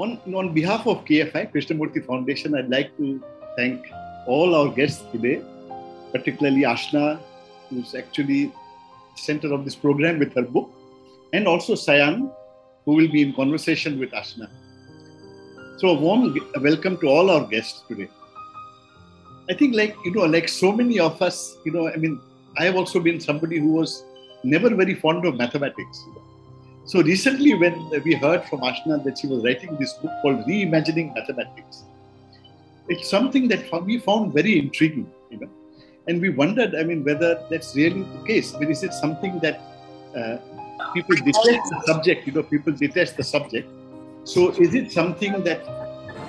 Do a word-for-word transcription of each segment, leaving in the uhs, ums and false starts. On, on behalf of K F I, Krishnamurti Foundation, I'd like to thank all our guests today, particularly Ashna, who's actually center of this program with her book, and also Sayan, who will be in conversation with Ashna. So a warm welcome to all our guests today. I think like, you know, like so many of us, you know, I mean, I have also been somebody who was never very fond of mathematics. So recently when we heard from Ashna that she was writing this book called Reimagining Mathematics, it's something that we found very intriguing, you know, and we wondered, I mean, whether that's really the case. I mean, is it something that uh, people detest the subject, you know, people detest the subject. So is it something that,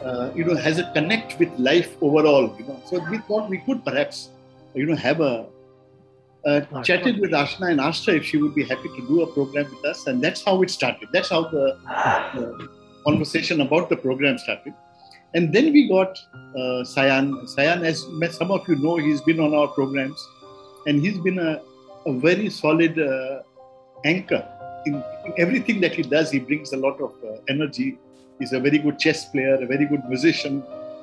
uh, you know, has a connect with life overall, you know? So we thought we could perhaps, you know, have a, Uh, chatted with Ashna and asked her if she would be happy to do a program with us, and that's how it started. That's how the uh, conversation about the program started. And then we got uh, Sayan. Sayan, as some of you know, he's been on our programs, and he's been a, a very solid uh, anchor. In, in everything that he does, he brings a lot of uh, energy. He's a very good chess player, a very good musician,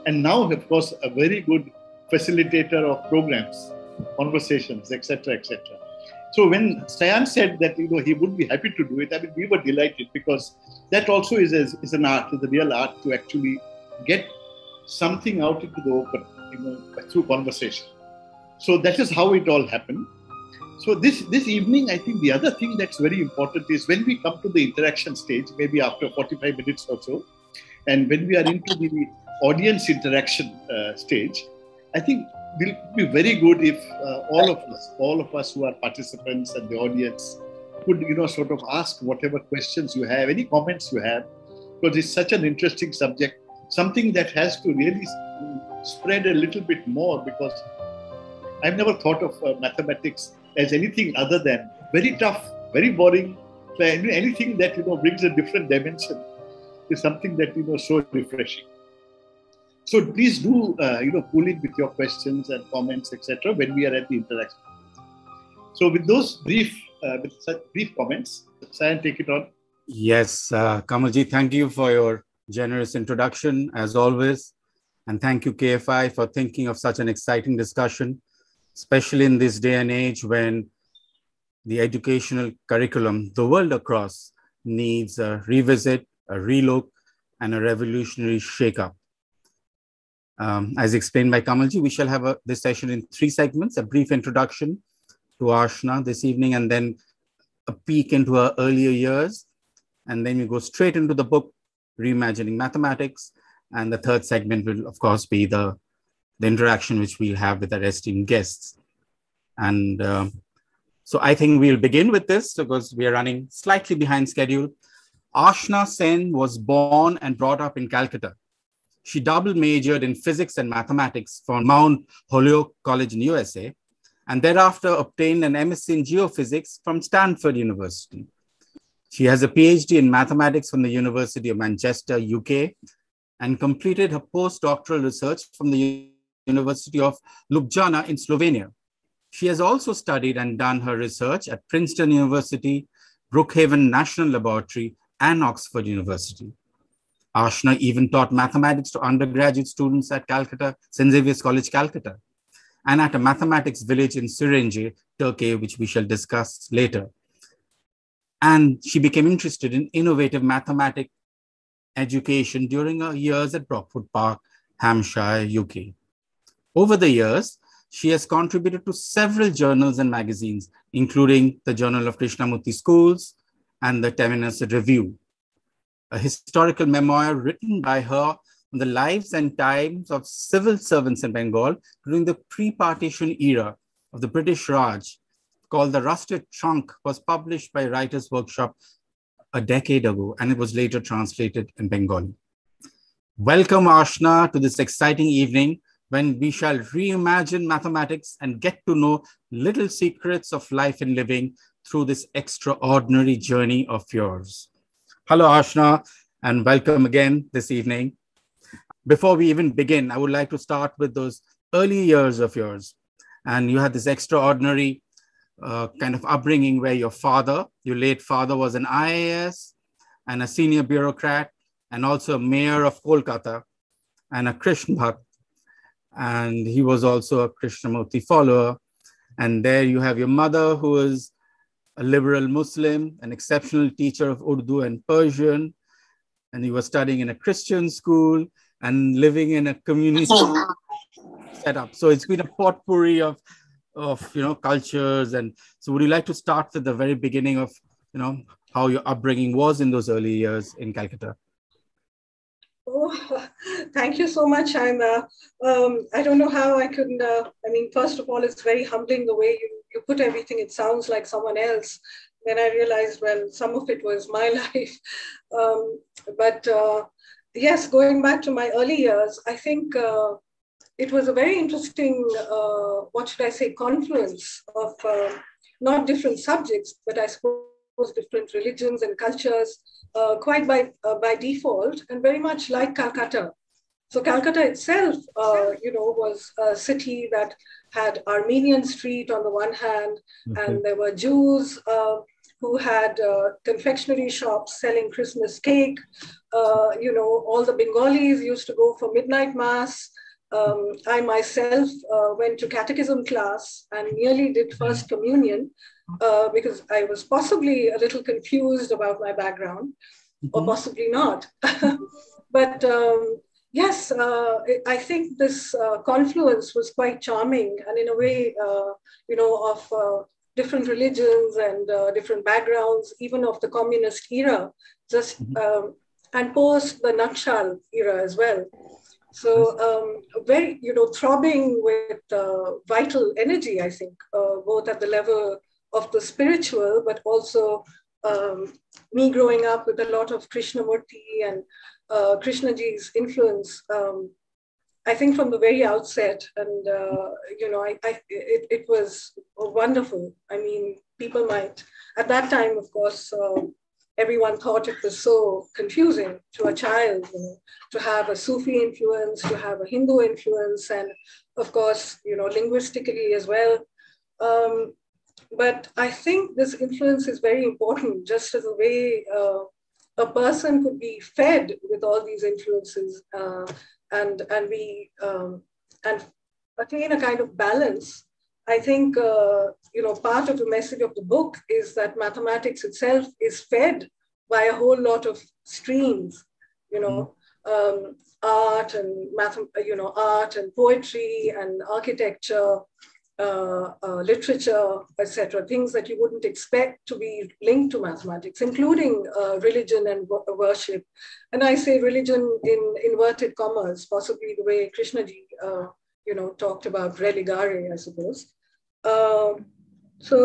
and now, of course, a very good facilitator of programs, conversations, et cetera, et cetera. So when Sayan said that, you know, he would be happy to do it, I mean, we were delighted, because that also is, a, is an art, is a real art, to actually get something out into the open, you know, through conversation. So that is how it all happened. So this, this evening, I think the other thing that's very important is when we come to the interaction stage, maybe after forty-five minutes or so, and when we are into the audience interaction uh, stage, I think will be very good if uh, all of us, all of us who are participants and the audience could, you know, sort of ask whatever questions you have, any comments you have, because it's such an interesting subject, something that has to really spread a little bit more, because I've never thought of uh, mathematics as anything other than very tough, very boring, anything that, you know, brings a different dimension is something that, you know, so refreshing. So please do, uh, you know, pull in with your questions and comments, et cetera, when we are at the interaction. So with those brief, uh, with such brief comments, Sayan, take it on. Yes, uh, Kamalji, thank you for your generous introduction, as always, and thank you, K F I, for thinking of such an exciting discussion, especially in this day and age when the educational curriculum, the world across, needs a revisit, a relook, and a revolutionary shake-up. Um, as explained by Kamalji, we shall have a, this session in three segments, a brief introduction to Ashna this evening, and then a peek into her earlier years. And then we go straight into the book, Reimagining Mathematics. And the third segment will, of course, be the, the interaction which we'll have with our esteemed guests. And uh, so I think we'll begin with this because we are running slightly behind schedule. Ashna Sen was born and brought up in Calcutta. She double majored in physics and mathematics from Mount Holyoke College in U S A, and thereafter obtained an M S c in geophysics from Stanford University. She has a P H D in mathematics from the University of Manchester, U K, and completed her postdoctoral research from the University of Ljubljana in Slovenia. She has also studied and done her research at Princeton University, Brookhaven National Laboratory, and Oxford University. Ashna even taught mathematics to undergraduate students at Calcutta, Saint Xavier's College, Calcutta, and at a mathematics village in Şirince, Turkey, which we shall discuss later. And she became interested in innovative mathematics education during her years at Brockwood Park, Hampshire, U K. Over the years, she has contributed to several journals and magazines, including the Journal of Krishnamurti Schools and the Terminus Review, a historical memoir written by her on the lives and times of civil servants in Bengal during the pre-partition era of the British Raj, called The Rusted Trunk, was published by Writers' Workshop a decade ago, and it was later translated in Bengali. Welcome, Ashna, to this exciting evening when we shall reimagine mathematics and get to know little secrets of life and living through this extraordinary journey of yours. Hello, Ashna, and welcome again this evening. Before we even begin, I would like to start with those early years of yours. And you had this extraordinary uh, kind of upbringing where your father, your late father, was an I A S and a senior bureaucrat, and also mayor of Kolkata and a Krishna Bhakt. And he was also a Krishnamurti follower. And there you have your mother, who is a liberal Muslim, an exceptional teacher of Urdu and Persian. And he was studying in a Christian school and living in a community setup. So it's been a potpourri of, of, you know, cultures. And so would you like to start at the very beginning of, you know, how your upbringing was in those early years in Calcutta? Oh, thank you so much. I'm, uh, um, I don't know how I couldn't, uh, I mean, first of all, it's very humbling the way you, you put everything. It sounds like someone else. Then I realized, well, some of it was my life. Um, but uh, yes, going back to my early years, I think uh, it was a very interesting, uh, what should I say, confluence of uh, not different subjects, but I suppose different religions and cultures, uh, quite by, uh, by default, and very much like Calcutta. So Calcutta itself, uh, you know, was a city that had Armenian street on the one hand, okay. and there were Jews uh, who had uh, confectionery shops selling Christmas cake. Uh, you know, all the Bengalis used to go for midnight mass. Um, I myself uh, went to catechism class and nearly did first communion uh, because I was possibly a little confused about my background, mm-hmm. or possibly not. But um, yes, uh, I think this uh, confluence was quite charming, and in a way, uh, you know, of uh, different religions and uh, different backgrounds, even of the communist era, just um, and post the Nakshal era as well. So um, very, you know, throbbing with uh, vital energy, I think, uh, both at the level of the spiritual, but also um, me growing up with a lot of Krishnamurti and Uh, Krishnaji's influence, um, I think, from the very outset. And, uh, you know, I, I, it, it was wonderful. I mean, people might, at that time, of course, uh, everyone thought it was so confusing to a child, you know, to have a Sufi influence, to have a Hindu influence, and of course, you know, linguistically as well. Um, but I think this influence is very important, just as a way uh, a person could be fed with all these influences uh, and, and we um, and attain a kind of balance. I think, uh, you know, part of the message of the book is that mathematics itself is fed by a whole lot of streams, you know, um, art and math, you know, art and poetry and architecture, Uh, uh, literature, et cetera, things that you wouldn't expect to be linked to mathematics, including uh, religion and worship. And I say religion in inverted commas, possibly the way Krishnaji, uh, you know, talked about religare, I suppose. Um, so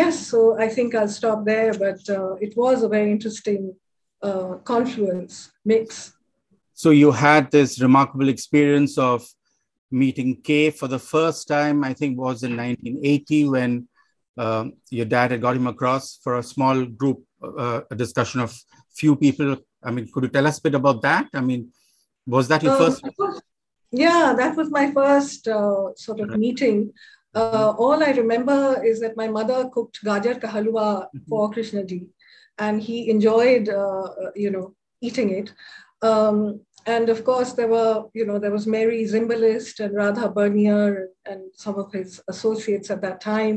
yes, so I think I'll stop there, but uh, it was a very interesting uh, confluence, mix. So you had this remarkable experience of meeting Kay for the first time, I think was in nineteen eighty, when uh, your dad had got him across for a small group, uh, a discussion of few people. I mean, could you tell us a bit about that? I mean, was that your um, first? Yeah, that was my first uh, sort of right. meeting. Uh, all I remember is that my mother cooked gajar ka halwa mm-hmm. for Krishnaji, and he enjoyed, uh, you know, eating it. Um, And of course, there were, you know, there was Mary Zimbalist and Radha Burnier and some of his associates at that time.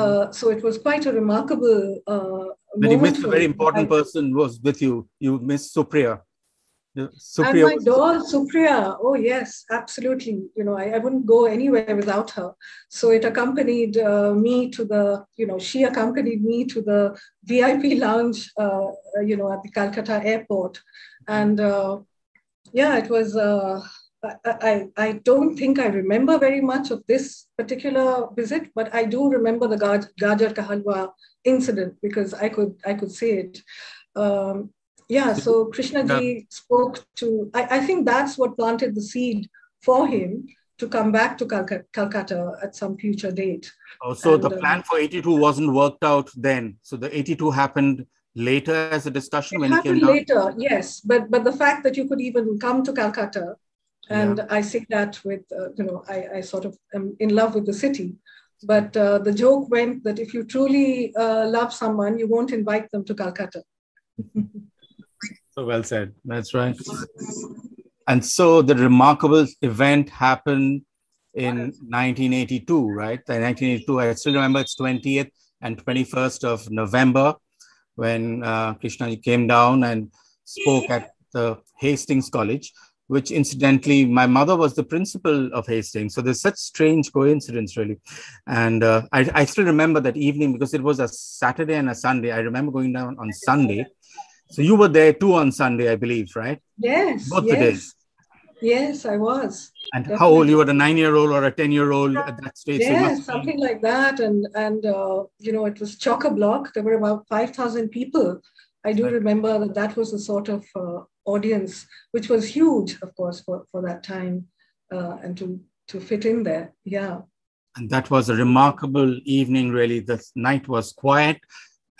Uh, so it was quite a remarkable uh, moment. You missed a very important I, person was with you. You missed Supriya. Supriya and my doll, Supriya. Oh, yes, absolutely. You know, I, I wouldn't go anywhere without her. So it accompanied uh, me to the, you know, she accompanied me to the V I P lounge, uh, you know, at the Calcutta airport. And uh, yeah, it was, uh, I, I, I don't think I remember very much of this particular visit, but I do remember the Gaj, Gajar Ka Halwa incident because I could, I could see it. Um, yeah, so Krishnaji yeah. spoke to, I, I think that's what planted the seed for him to come back to Calc Calcutta at some future date. Oh, so and, the plan uh, for eighty-two wasn't worked out then. So the eighty-two happened later as a discussion it when happened you came later, down? Yes. But but the fact that you could even come to Calcutta, and yeah. I say that with, uh, you know, I, I sort of am in love with the city. But uh, the joke went that if you truly uh, love someone, you won't invite them to Calcutta. So well said. That's right. And so the remarkable event happened in nineteen eighty-two, right? In nineteen eighty-two, I still remember it's twentieth and twenty-first of November when uh, Krishnaji came down and spoke at the Hastings College, which incidentally, my mother was the principal of Hastings. So there's such strange coincidence, really. And uh, I, I still remember that evening because it was a Saturday and a Sunday. I remember going down on Sunday. So you were there too on Sunday, I believe, right? Yes. Both yes. the days. Yes, I was. And definitely. How old? You were a nine-year-old or a ten-year-old at that stage? Yes, so something like that. And, and uh, you know, it was chock-a-block. There were about five thousand people. I do remember that that was the sort of uh, audience, which was huge, of course, for, for that time uh, and to, to fit in there. Yeah. And that was a remarkable evening, really. The night was quiet.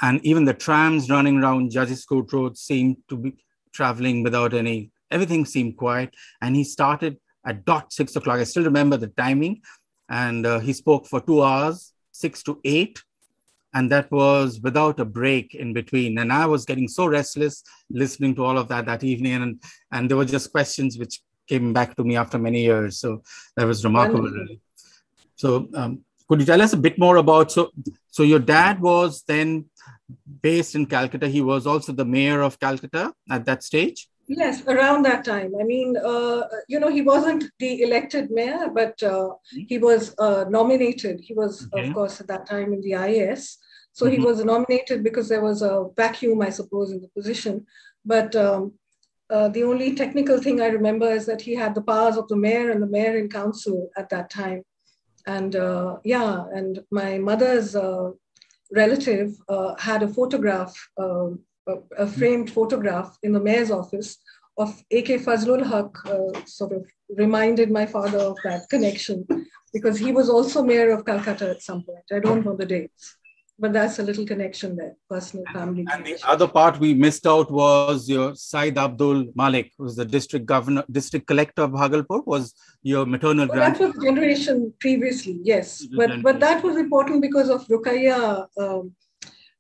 And even the trams running around Judges Court Road seemed to be traveling without any, everything seemed quiet. And he started at dot six o'clock. I still remember the timing. And uh, he spoke for two hours, six to eight. And that was without a break in between. And I was getting so restless listening to all of that that evening. And, and there were just questions which came back to me after many years. So that was remarkable, really. So um, could you tell us a bit more about, so, so your dad was then based in Calcutta. He was also the mayor of Calcutta at that stage? Yes, around that time. I mean, uh, you know, he wasn't the elected mayor, but uh, he was uh, nominated. He was, okay. of course, at that time in the I A S. So mm-hmm. he was nominated because there was a vacuum, I suppose, in the position. But um, uh, the only technical thing I remember is that he had the powers of the mayor and the mayor in council at that time. And uh, yeah, and my mother's uh, relative uh, had a photograph, uh, a framed photograph in the mayor's office of A K Fazlul Haq, uh, sort of reminded my father of that connection because he was also mayor of Calcutta at some point. I don't know the dates. But that's a little connection there, personal family. And, and the other part we missed out was your Syed Abdul Malik, who's the district governor, district collector of Bhagalpur, was your maternal well, grandfather. That was generation previously, yes. But but that was important because of Rokeya, um,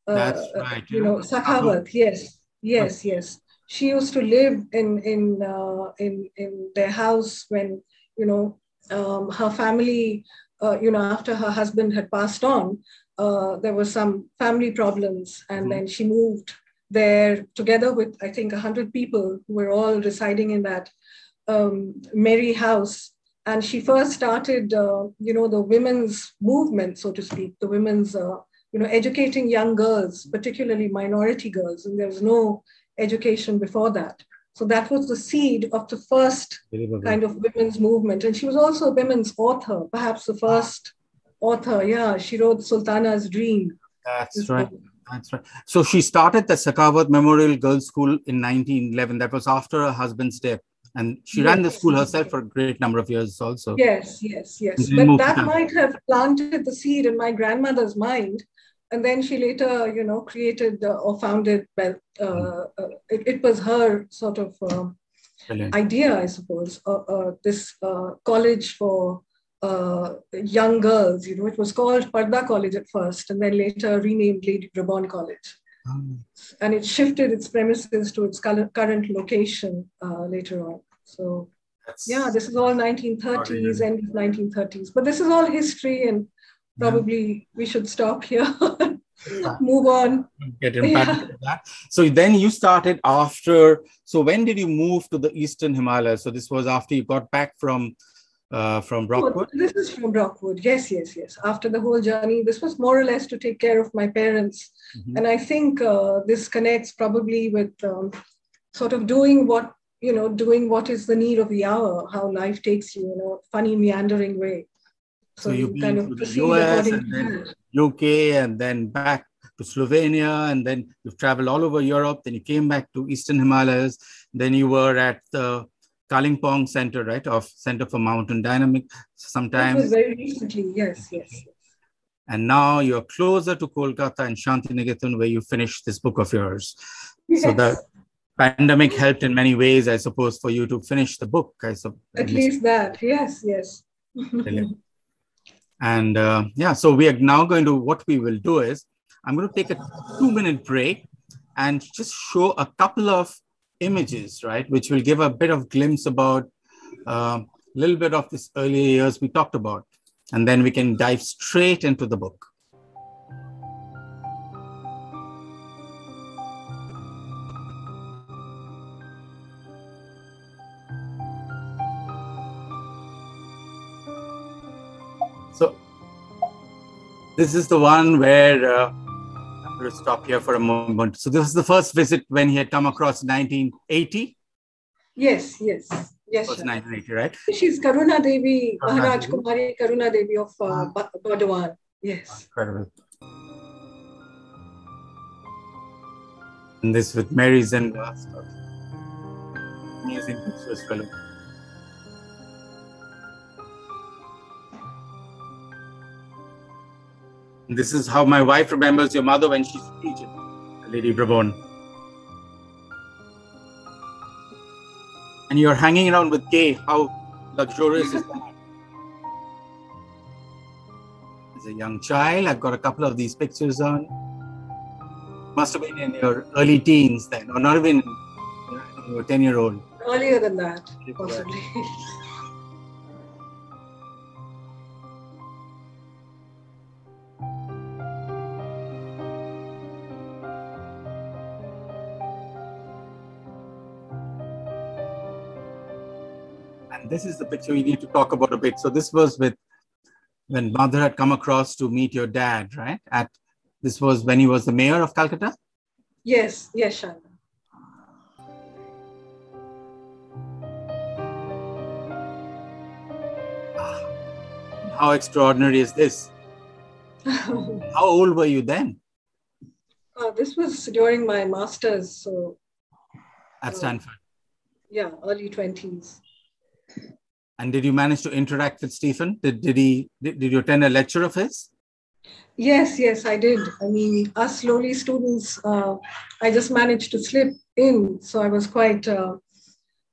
uh, that's right. you know, Sakhawat, yes, yes, yes. She used to live in in uh, in in their house when you know um, her family, uh, you know, after her husband had passed on. Uh, there were some family problems, and mm-hmm. then she moved there together with, I think, one hundred people who were all residing in that um, merry house. And she first started, uh, you know, the women's movement, so to speak, the women's, uh, you know, educating young girls, particularly minority girls, and there was no education before that. So that was the seed of the first kind of women's movement. And she was also a women's author, perhaps the first author, yeah, she wrote Sultana's Dream. That's right, book. That's right. So she started the Sakhawat Memorial Girls' School in nineteen eleven. That was after her husband's death. And she yes. ran the school herself for a great number of years also. Yes, yes, yes. But that might have planted the seed in my grandmother's mind. And then she later, you know, created uh, or founded, well, uh, uh, it, it was her sort of uh, idea, I suppose, uh, uh, this uh, college for Uh, young girls, you know, it was called Parda College at first, and then later renamed Lady Brabon College. Um, and it shifted its premises to its current location uh, later on. So, yeah, this is all nineteen thirties, end of nineteen thirties. But this is all history, and probably yeah. we should stop here, move on. Get impacted yeah. that. So then you started after, so when did you move to the Eastern Himalayas? So this was after you got back from Uh, from Brockwood? Oh, this is from Brockwood. Yes, yes, yes. After the whole journey, this was more or less to take care of my parents. Mm-hmm. And I think uh, this connects probably with um, sort of doing what, you know, doing what is the need of the hour, how life takes you in a funny meandering way. So, so you, you kind of proceed U S according to that. U K and then back to Slovenia, and then you've traveled all over Europe, then you came back to Eastern Himalayas, then you were at the Kalimpong Center, right, of Center for Mountain Dynamics sometimes. That was very recently, yes, yes, yes. And now you're closer to Kolkata and Shantiniketan where you finished this book of yours. Yes. So the pandemic helped in many ways, I suppose, for you to finish the book. I suppose. At least that, yes, yes. Brilliant. And uh, yeah, so we are now going to, what we will do is, I'm going to take a two minute break and just show a couple of images, right, which will give a bit of glimpse about a uh, little bit of this earlier years we talked about. And then we can dive straight into the book. So this is the one where uh, I'm going to stop here for a moment. So this is the first visit when he had come across nineteen eighty? Yes, yes. Yes, sure. nineteen eighty, right? She's Karuna Devi, Karuna Maharaj Devi. Kumari Karuna Devi of uh, Burdwan. Yes. Incredible. And this with Mary Zimbalist. Amazing pictures, fellow. This is how my wife remembers your mother when she's teaching, Lady Brabon. And you're hanging around with Kay. How luxurious is that? As a young child, I've got a couple of these pictures on. Must have been in your early teens then, or not even you were ten year old. Earlier than that, possibly. This is the picture we need to talk about a bit. So this was with when Madhur had come across to meet your dad, right? At this was when he was the mayor of Calcutta? Yes, yes, Shana. Ah, how extraordinary is this? How old were you then? Uh, this was during my master's. So at Stanford? Uh, yeah, early twenties. And did you manage to interact with Stephen? Did, did he, did, did you attend a lecture of his? Yes, yes, I did. I mean, us lowly students, uh, I just managed to slip in. So I was quite uh,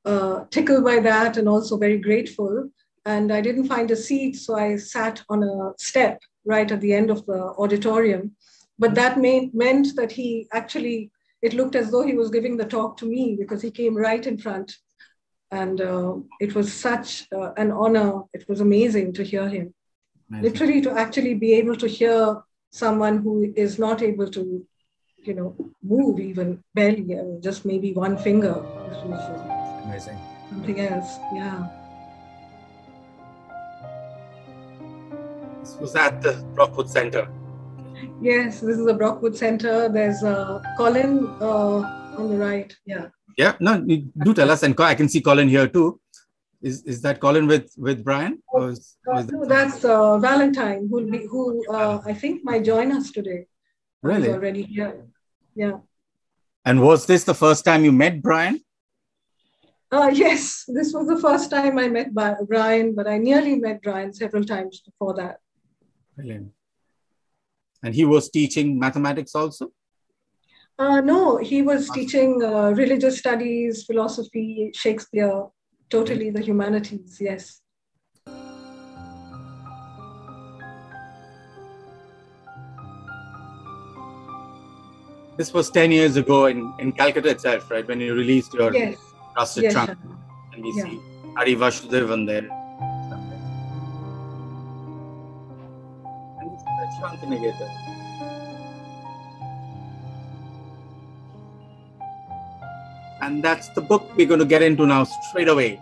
uh, tickled by that and also very grateful. And I didn't find a seat, so I sat on a step right at the end of the auditorium. But that made, meant that he actually, it looked as though he was giving the talk to me because he came right in front. And uh, it was such uh, an honor. It was amazing to hear him. Amazing. Literally to actually be able to hear someone who is not able to, you know, move even barely, I mean, just maybe one finger. It was, uh, amazing. Something else, yeah. This was at the Brockwood Center. Yes, this is the Brockwood Center. There's uh, Colin uh, on the right, yeah. Yeah, no, you do tell us, and I can see Colin here too. Is is that Colin with with Brian? Or is, or is that no, that's uh, Valentine, who'll be who uh, I think might join us today. Really? He's already here. Yeah. And was this the first time you met Brian? Uh, yes, this was the first time I met Brian, but I nearly met Brian several times before that. Brilliant. And he was teaching mathematics also? Uh, no, he was teaching uh, religious studies, philosophy, Shakespeare, totally the humanities, yes. This was ten years ago in, in Calcutta itself, right? When you released your yes. Rusted yes, Trunk. Sure. And we yeah. see Hari Vasudevan there. And this is Shantiniketan. And that's the book we're going to get into now straight away.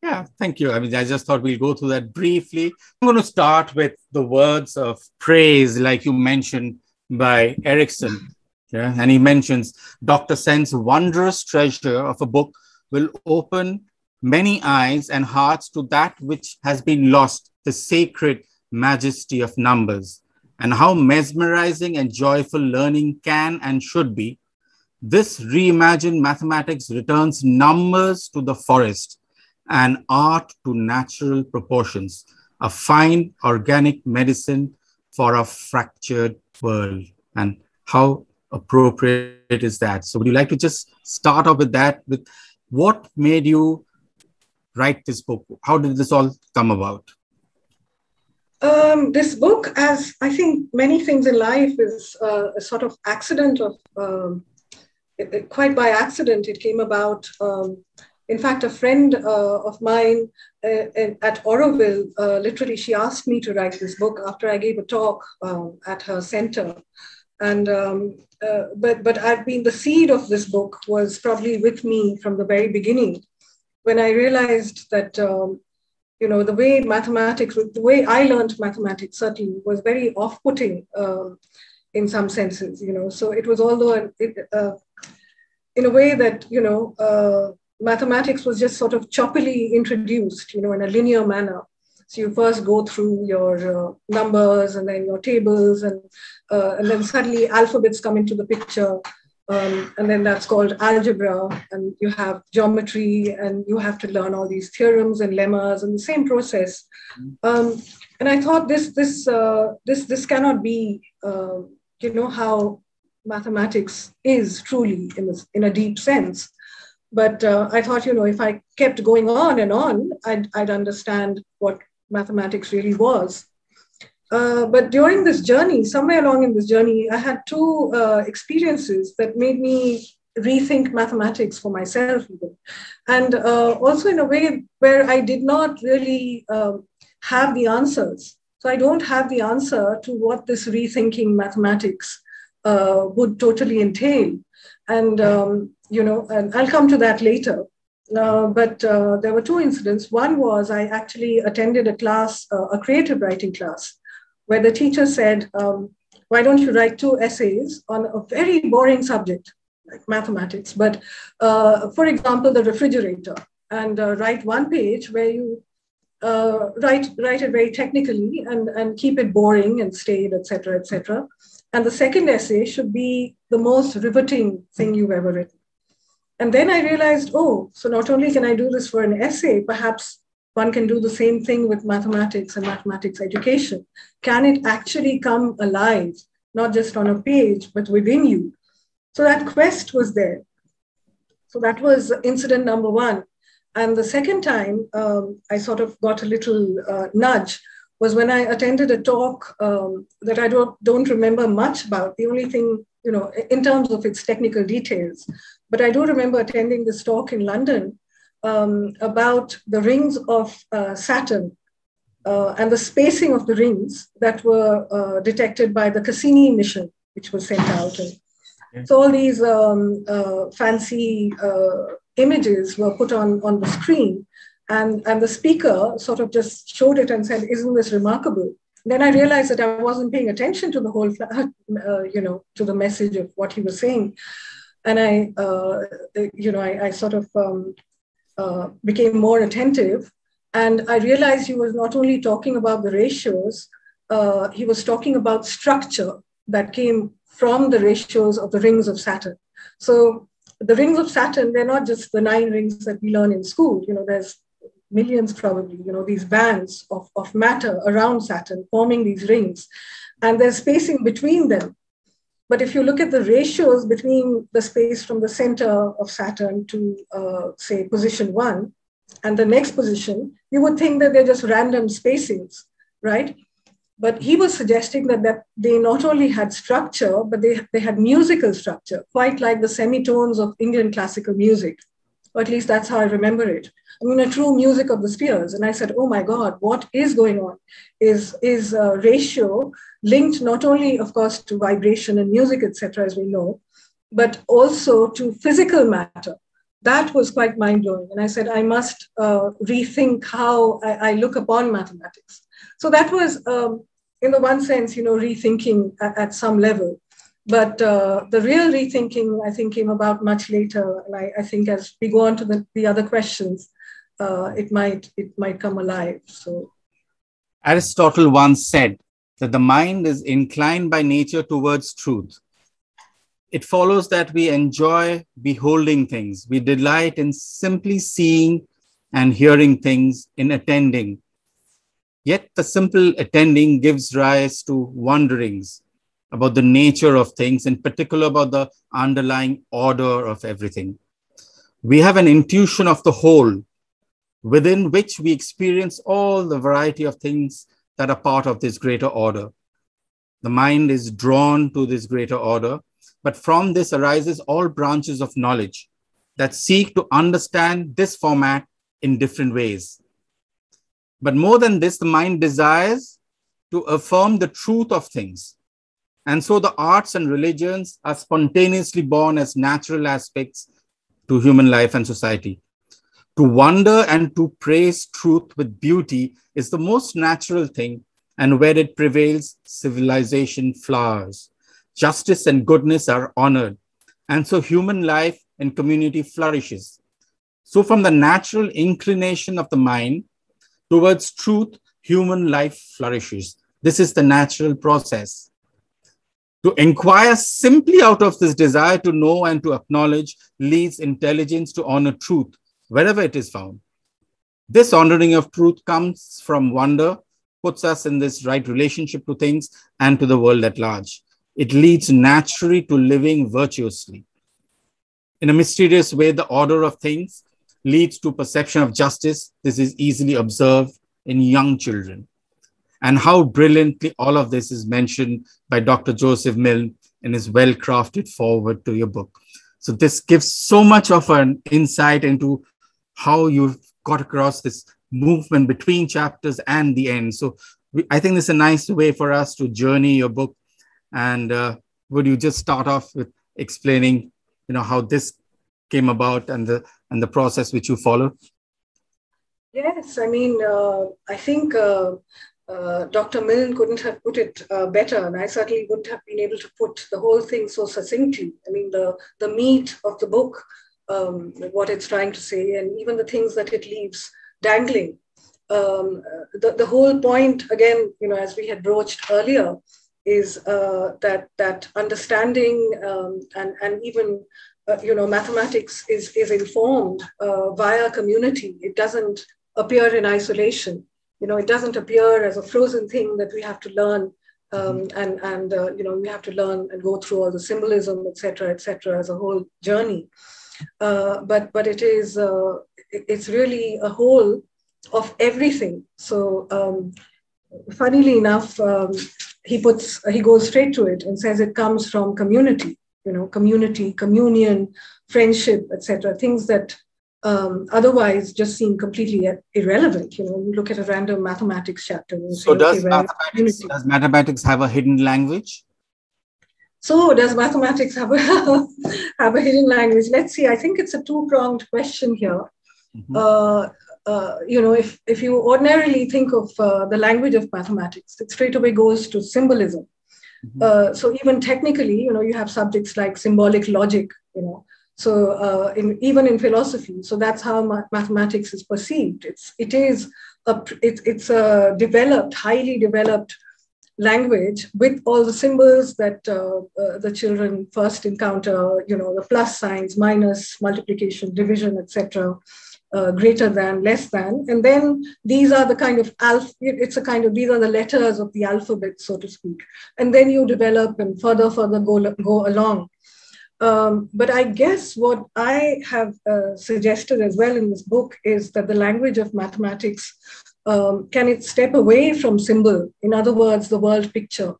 Yeah, thank you. I mean, I just thought we'll go through that briefly. I'm going to start with the words of praise, like you mentioned by Erickson. Yeah, and he mentions, Doctor Sen's wondrous treasure of a book will open many eyes and hearts to that which has been lost, the sacred majesty of numbers, and how mesmerizing and joyful learning can and should be. This reimagined mathematics returns numbers to the forest and art to natural proportions, a fine organic medicine for a fractured world. And how appropriate is that? So would you like to just start off with that? With what made you write this book? How did this all come about? Um, this book, as I think many things in life, is uh, a sort of accident of... Um, it, quite by accident, it came about. Um, in fact, a friend uh, of mine uh, at Auroville, uh, literally, she asked me to write this book after I gave a talk um, at her center. And um, uh, but but I've been the seed of this book was probably with me from the very beginning, when I realized that um, you know the way mathematics, the way I learned mathematics, certainly was very off-putting uh, in some senses. You know, so it was although it, uh, in a way that you know uh, mathematics was just sort of choppily introduced, you know, in a linear manner. So you first go through your uh, numbers and then your tables and, uh, and then suddenly alphabets come into the picture um, and then that's called algebra, and you have geometry and you have to learn all these theorems and lemmas and the same process. Um, and I thought this, this, uh, this, this cannot be, uh, you know, how mathematics is truly in, this, in a deep sense. But uh, I thought, you know, if I kept going on and on, I'd, I'd understand what mathematics really was. Uh, but during this journey, somewhere along in this journey, I had two uh, experiences that made me rethink mathematics for myself, even. And uh, also in a way where I did not really uh, have the answers. So I don't have the answer to what this rethinking mathematics uh, would totally entail. And, um, you know, and I'll come to that later. Uh, but uh, there were two incidents. One was I actually attended a class, uh, a creative writing class, where the teacher said, um, why don't you write two essays on a very boring subject, like mathematics, but uh, for example, the refrigerator, and uh, write one page where you uh, write, write it very technically and, and keep it boring and staid, et cetera, et cetera. And the second essay should be the most riveting thing you've ever written. And then I realized, oh, so not only can I do this for an essay, perhaps one can do the same thing with mathematics and mathematics education. Can it actually come alive, not just on a page, but within you? So that quest was there. So that was incident number one. And the second time um, I sort of got a little uh, nudge was when I attended a talk um, that I don't, don't remember much about. The only thing, you know, in terms of its technical details, but I do remember attending this talk in London um, about the rings of uh, Saturn uh, and the spacing of the rings that were uh, detected by the Cassini mission, which was sent out. And yeah. So all these um, uh, fancy uh, images were put on, on the screen. And, and the speaker sort of just showed it and said, isn't this remarkable? Then I realized that I wasn't paying attention to the whole, uh, you know, to the message of what he was saying. And I, uh, you know, I, I sort of um, uh, became more attentive. And I realized he was not only talking about the ratios, uh, he was talking about structure that came from the ratios of the rings of Saturn. So the rings of Saturn, they're not just the nine rings that we learn in school. You know, there's millions probably, you know, these bands of, of matter around Saturn forming these rings, and there's spacing between them. But if you look at the ratios between the space from the center of Saturn to, uh, say, position one and the next position, you would think that they're just random spacings, right? But he was suggesting that, that they not only had structure, but they, they had musical structure, quite like the semitones of Indian classical music, or at least that's how I remember it. I mean, a true music of the spheres. And I said, oh my God, what is going on? Is, is uh, ratio linked not only, of course, to vibration and music, et cetera, as we know, but also to physical matter. That was quite mind-blowing. And I said, I must uh, rethink how I, I look upon mathematics. So that was, um, in the one sense, you know, rethinking at, at some level. But uh, the real rethinking, I think, came about much later. And I, I think as we go on to the, the other questions, uh, it might it might come alive. So, Aristotle once said that the mind is inclined by nature towards truth. It follows that we enjoy beholding things. We delight in simply seeing and hearing things, in attending. Yet the simple attending gives rise to wanderings about the nature of things, in particular about the underlying order of everything. We have an intuition of the whole, within which we experience all the variety of things that are part of this greater order. The mind is drawn to this greater order, but from this arises all branches of knowledge that seek to understand this format in different ways. But more than this, the mind desires to affirm the truth of things. And so the arts and religions are spontaneously born as natural aspects to human life and society. To wonder and to praise truth with beauty is the most natural thing, and where it prevails, civilization flowers. Justice and goodness are honored, and so human life and community flourishes. So from the natural inclination of the mind towards truth, human life flourishes. This is the natural process. To inquire simply out of this desire to know and to acknowledge leads intelligence to honor truth wherever it is found. This honoring of truth comes from wonder, puts us in this right relationship to things and to the world at large. It leads naturally to living virtuously. In a mysterious way, the order of things leads to perception of justice. This is easily observed in young children. And how brilliantly all of this is mentioned by Doctor Joseph Milne in his well-crafted foreword to your book. So this gives so much of an insight into how you've got across this movement between chapters and the end. So we, I think this is a nice way for us to journey your book. And uh, would you just start off with explaining, you know, how this came about and the and the process which you followed? Yes, I mean, uh, I think uh, uh, Doctor Milne couldn't have put it uh, better, and I certainly wouldn't have been able to put the whole thing so succinctly. I mean, the the meat of the book, um, what it's trying to say, and even the things that it leaves dangling. Um, the, the whole point, again, you know, as we had broached earlier, is uh, that that understanding um, and, and even, uh, you know, mathematics is, is informed uh, via community. It doesn't appear in isolation. You know, it doesn't appear as a frozen thing that we have to learn um, and, and uh, you know, we have to learn and go through all the symbolism, et cetera, et cetera, as a whole journey. Uh, but, but it is, uh, it's really a whole of everything. So um, funnily enough, um, he puts, he goes straight to it and says it comes from community, you know, community, communion, friendship, et cetera. Things that um, otherwise just seem completely irrelevant. You know, you look at a random mathematics chapter. And so say, does, okay, mathematics, does mathematics have a hidden language? So does mathematics have a, have a hidden language? Let's see. I think it's a two-pronged question here. Mm-hmm. uh, Uh, you know, if, if you ordinarily think of uh, the language of mathematics, it straight away goes to symbolism. Mm-hmm. uh, so even technically, you know, you have subjects like symbolic logic, you know, so uh, in, even in philosophy. So that's how ma- mathematics is perceived. It's, it is a, it, it's a developed, highly developed language with all the symbols that uh, uh, the children first encounter, you know, the plus signs, minus, multiplication, division, et cetera. Uh, greater than, less than, and then these are the kind of alpha, it's a kind of, these are the letters of the alphabet, so to speak. And then you develop and further, further go, go along. Um, but I guess what I have uh, suggested as well in this book is that the language of mathematics, um, can it step away from symbol? In other words, the world picture.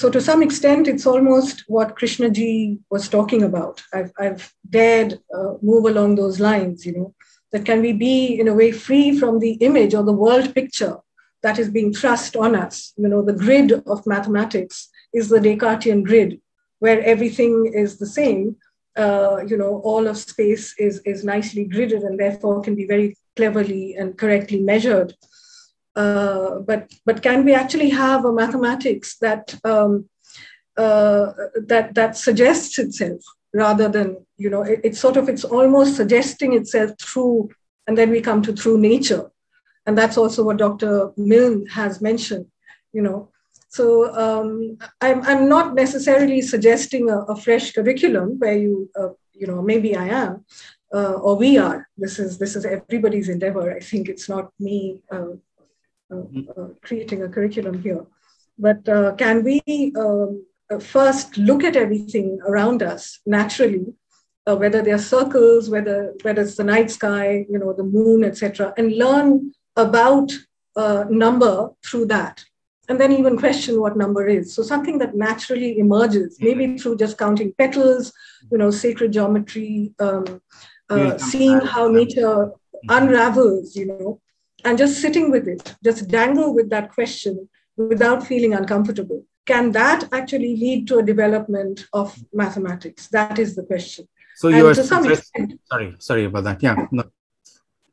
So to some extent, it's almost what Krishnaji was talking about. I've, I've dared uh, move along those lines, you know. That can we be in a way free from the image or the world picture that is being thrust on us? You know, the grid of mathematics is the Descartian grid where everything is the same. Uh, you know, all of space is, is nicely gridded and therefore can be very cleverly and correctly measured. Uh, but, but can we actually have a mathematics that, um, uh, that, that suggests itself? Rather than, you know, it, it's sort of, it's almost suggesting itself through, and then we come to through nature. And that's also what Doctor Milne has mentioned, you know. So um, I'm, I'm not necessarily suggesting a, a fresh curriculum where you, uh, you know, maybe I am, uh, or we are. This is, this is everybody's endeavor. I think it's not me uh, uh, uh, creating a curriculum here. But uh, can we... Um, Uh, first look at everything around us naturally, uh, whether they are circles, whether, whether it's the night sky, you know, the moon, et cetera, and learn about uh, number through that. and then even question what number is. So something that naturally emerges, maybe through just counting petals, you know, sacred geometry, um, uh, seeing how nature unravels, you know, and just sitting with it, just dangle with that question without feeling uncomfortable. Can that actually lead to a development of mathematics? That is the question. So you are suggesting, sorry, sorry about that. Yeah. No.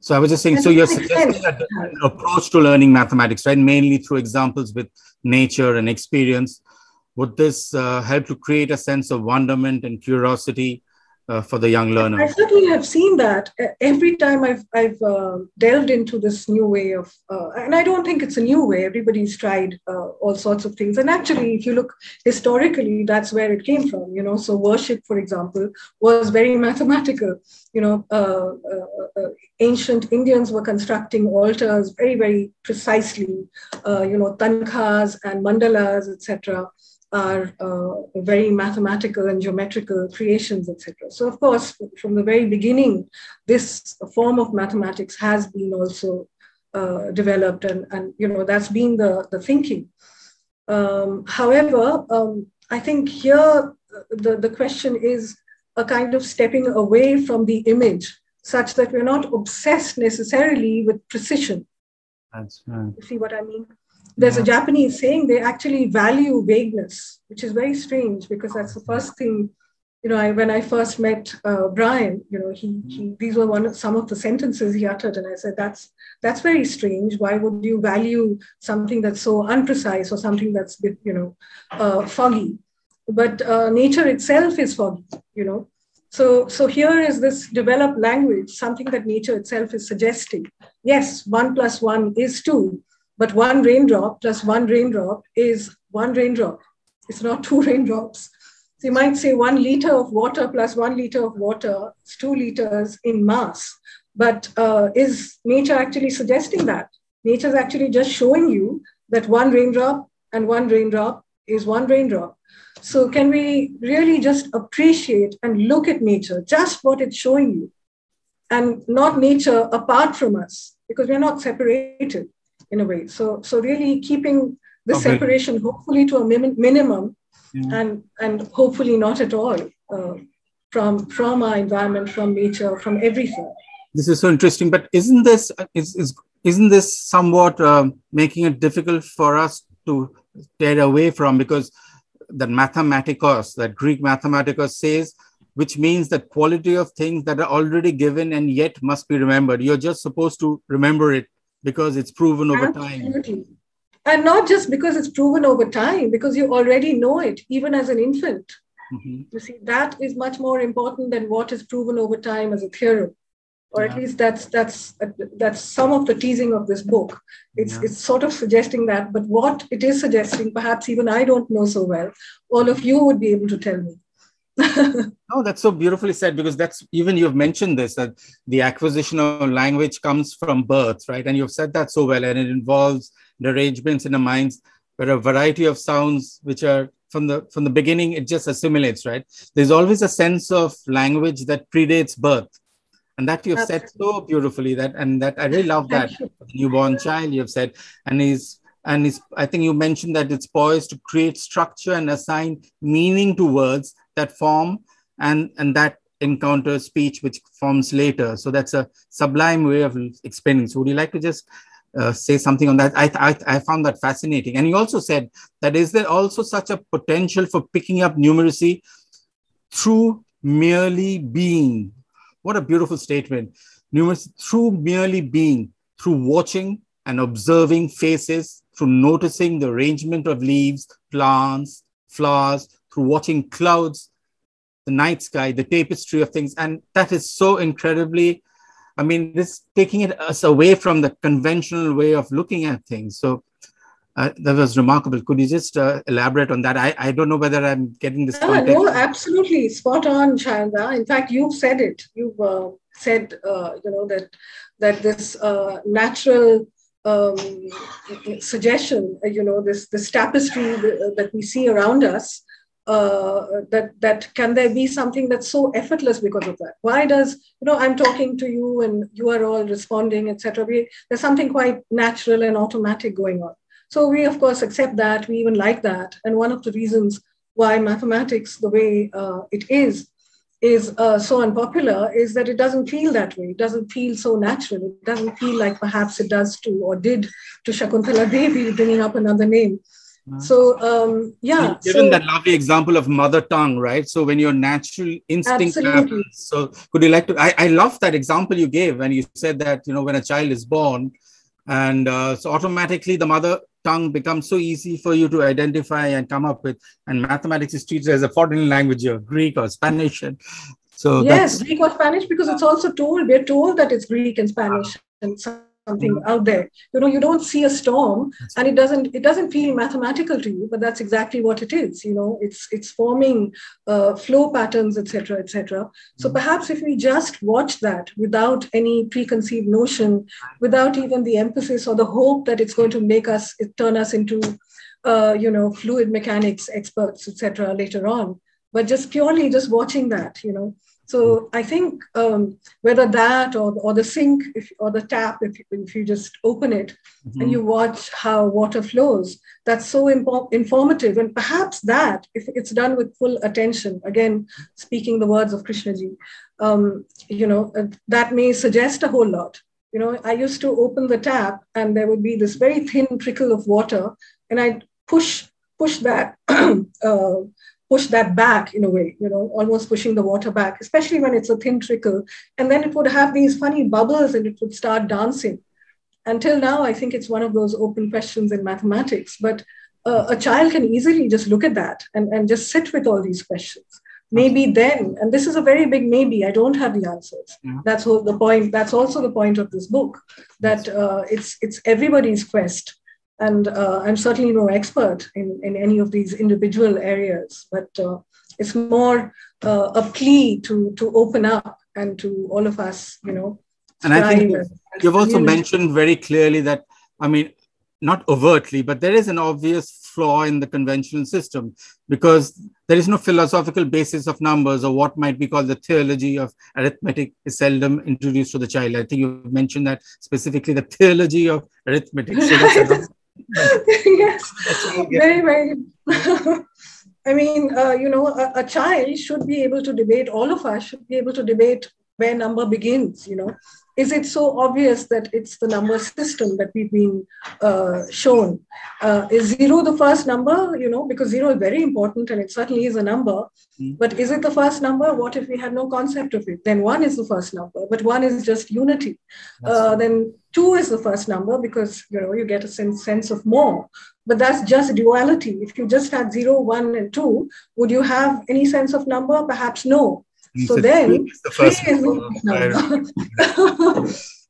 So I was just saying, so you're suggesting that the approach to learning mathematics, right, mainly through examples with nature and experience, would this uh, help to create a sense of wonderment and curiosity uh, for the young learner? I certainly have seen that every time I've, I've uh, delved into this new way of, uh, and I don't think it's a new way, everybody's tried uh, all sorts of things. And actually, if you look historically, that's where it came from, you know, so worship, for example, was very mathematical. You know, uh, uh, uh, ancient Indians were constructing altars very, very precisely. Uh, you know, tankhas and mandalas, et cetera, are uh, very mathematical and geometrical creations, et cetera. So, of course, from the very beginning, this form of mathematics has been also uh, developed, and and you know that's been the the thinking. Um, however, um, I think here the the question is a kind of stepping away from the image, such that we're not obsessed necessarily with precision. That's right. You see what I mean? There's yeah. a Japanese saying, they actually value vagueness, which is very strange, because that's the first thing, you know, I, when I first met uh, Brian, you know, he, he these were one of, some of the sentences he uttered, and I said, that's, that's very strange. Why would you value something that's so unprecise or something that's, you know, uh, foggy? But uh, nature itself is foggy, you know. So, so here is this developed language, something that nature itself is suggesting. Yes, one plus one is two, but one raindrop plus one raindrop is one raindrop. It's not two raindrops. So you might say one liter of water plus one liter of water is two liters in mass. But uh, is nature actually suggesting that? Nature is actually just showing you that one raindrop and one raindrop is one raindrop. So can we really just appreciate and look at nature, just what it's showing you, and not nature apart from us, because we're not separated in a way. So, so really keeping the okay. separation, hopefully to a min minimum, yeah. and, and hopefully not at all uh, from, from our environment, from nature, from everything. This is so interesting, but isn't this, is, is, isn't this somewhat uh, making it difficult for us to tear away from, because that mathematikos, that Greek mathematikos says, which means that quality of things that are already given and yet must be remembered. You're just supposed to remember it because it's proven over Absolutely. time. And not just because it's proven over time, because you already know it, even as an infant. Mm-hmm. You see, that is much more important than what is proven over time as a theorem. Or yeah. at least that's that's that's some of the teasing of this book. It's yeah. it's sort of suggesting that, but what it is suggesting, perhaps even I don't know so well. All of you would be able to tell me. Oh, that's so beautifully said, because that's even you've mentioned this, that the acquisition of language comes from birth, right? And you've said that so well, and it involves derangements in the minds where a variety of sounds which are from the from the beginning it just assimilates, right? There's always a sense of language that predates birth. And that you've Absolutely. said so beautifully, that and that I really love that newborn child you've said, and is and is I think you mentioned that it's poised to create structure and assign meaning to words that form and and that encounter speech which forms later. So that's a sublime way of explaining. So would you like to just uh, say something on that? I, I I found that fascinating. And you also said that is there also such a potential for picking up numeracy through merely being. What a beautiful statement. Numeracy through merely being, through watching and observing faces, through noticing the arrangement of leaves, plants, flowers, through watching clouds, the night sky, the tapestry of things. And that is so incredibly, I mean, this taking it us away from the conventional way of looking at things. So Uh, that was remarkable. Could you just uh, elaborate on that? I, I don't know whether I'm getting this. No, no, absolutely. Spot on, Shanda. In fact, you've said it. You've uh, said, uh, you know, that that this uh, natural um, suggestion, you know, this, this tapestry that we see around us, uh, that, that can there be something that's so effortless because of that? Why does, you know, I'm talking to you and you are all responding, et cetera. There's something quite natural and automatic going on. So we, of course, accept that. We even like that. And one of the reasons why mathematics, the way uh, it is, is uh, so unpopular is that it doesn't feel that way. It doesn't feel so natural. It doesn't feel like perhaps it does to or did to Shakuntala Devi, bringing up another name. So, um, yeah. Given so, that lovely example of mother tongue, right? So when your natural instinct happens. So could you like to, I, I love that example you gave when you said that, you know, when a child is born and uh, so automatically the mother tongue becomes so easy for you to identify and come up with. And mathematics is treated as a foreign language or Greek or Spanish. And so yes, Greek or Spanish, because it's also told, we're told that it's Greek and Spanish and so something out there. You know, you don't see a storm and it doesn't, it doesn't feel mathematical to you, but that's exactly what it is. You know, it's, it's forming uh, flow patterns, et cetera, et cetera. So perhaps if we just watch that without any preconceived notion, without even the emphasis or the hope that it's going to make us, it turn us into, uh, you know, fluid mechanics experts, et cetera, later on, but just purely just watching that, you know. So I think um, whether that or, or the sink if, or the tap, if, if you just open it mm-hmm. and you watch how water flows, that's so impo- informative. And perhaps that, if it's done with full attention, again, speaking the words of Krishnaji, um, you know, uh, that may suggest a whole lot. You know, I used to open the tap and there would be this very thin trickle of water and I'd push, push that uh, push that back in a way, you know, almost pushing the water back, especially when it's a thin trickle. And then it would have these funny bubbles and it would start dancing. Until now, I think it's one of those open questions in mathematics, but uh, a child can easily just look at that and, and just sit with all these questions. Maybe then, and this is a very big maybe, I don't have the answers. Yeah. That's all the point. That's also the point of this book, that uh, it's, it's everybody's quest. And uh, I'm certainly no expert in, in any of these individual areas, but uh, it's more uh, a plea to, to open up and to all of us, you know. And I think and, you've and also mentioned very clearly that, I mean, not overtly, but there is an obvious flaw in the conventional system because there is no philosophical basis of numbers, or what might be called the theology of arithmetic is seldom introduced to the child. I think you mentioned that specifically, the theology of arithmetic. So that's yes, very, very. I mean, uh, you know, a, a child should be able to debate, all of us should be able to debate where number begins, you know. Is it so obvious that it's the number system that we've been uh, shown? Uh, is zero the first number, you know, because zero is very important and it certainly is a number, mm. but is it the first number? What if we had no concept of it? Then one is the first number, but one is just unity. Uh, then two is the first number because, you know, you get a sense, sense of more, but that's just duality. If you just had zero, one and two, would you have any sense of number? Perhaps no. So then, the first no.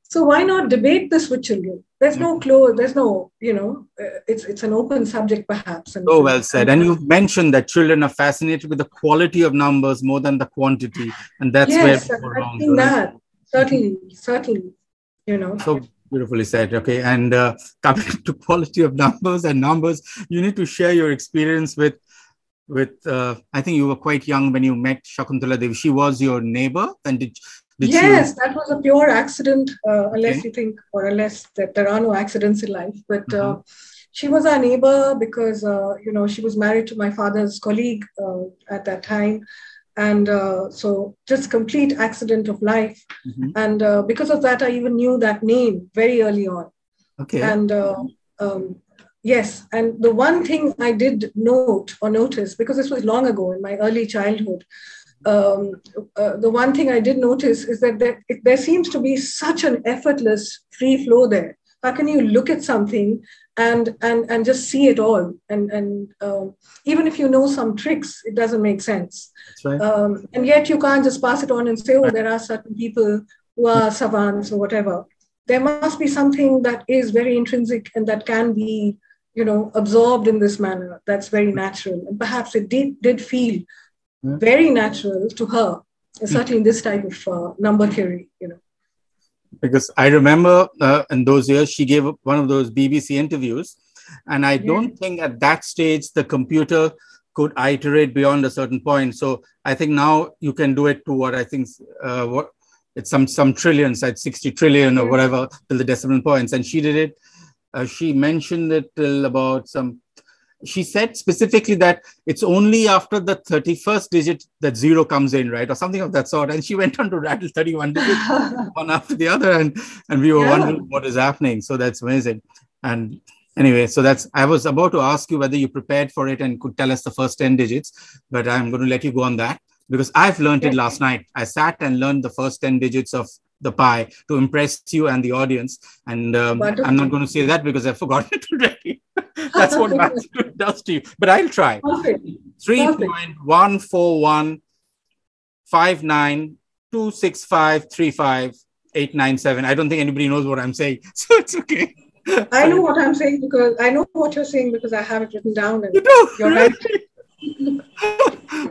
So why not debate this with children? There's no close, there's no, you know, uh, it's it's an open subject perhaps. And, oh, well said. And you've mentioned that children are fascinated with the quality of numbers more than the quantity. And that's yes, where we're wrong. Yes, that. Certainly, certainly, you know. So beautifully said. Okay. And uh, coming to quality of numbers and numbers, you need to share your experience with With, uh, I think you were quite young when you met Shakuntala Devi. She was your neighbor, and did, did yes, you... that was a pure accident, uh, unless okay. you think, or unless that there are no accidents in life. But mm-hmm. uh, she was our neighbor because uh, you know, she was married to my father's colleague uh, at that time, and uh, so just complete accident of life. Mm-hmm. And uh, because of that, I even knew that name very early on. Okay, and uh, um. Yes, and the one thing I did note or notice, because this was long ago in my early childhood, um, uh, the one thing I did notice is that there, it, there seems to be such an effortless free flow there. How can you look at something and and and just see it all? And and um, even if you know some tricks, it doesn't make sense. That's right. Um, and yet you can't just pass it on and say, oh, there are certain people who are savants or whatever. There must be something that is very intrinsic and that can be, you know, absorbed in this manner. That's very natural. And perhaps it did, did feel very natural to her, certainly this type of uh, number theory, you know. Because I remember uh, in those years, she gave one of those B B C interviews. And I yeah. don't think at that stage, the computer could iterate beyond a certain point. So I think now you can do it to what I think, uh, what it's some, some trillions, like sixty trillion or whatever, till the decimal points. And she did it Uh, she mentioned it till about some, she said specifically that it's only after the thirty-first digit that zero comes in, right? Or something of that sort. And she went on to rattle thirty-one digits one after the other. And, and we were yeah. wondering what is happening. So that's amazing. And anyway, so that's, I was about to ask you whether you prepared for it and could tell us the first ten digits, but I'm going to let you go on that because I've learned yes. it last night. I sat and learned the first ten digits of the pie to impress you and the audience. And um, I'm not going to say that because I've forgotten it already. That's what math does to you, but I'll try. three point one four one five nine two six five three five eight nine seven. I don't think anybody knows what I'm saying, so it's okay. I know what I'm saying because I know what you're saying because I have it written down. And you know, you're right.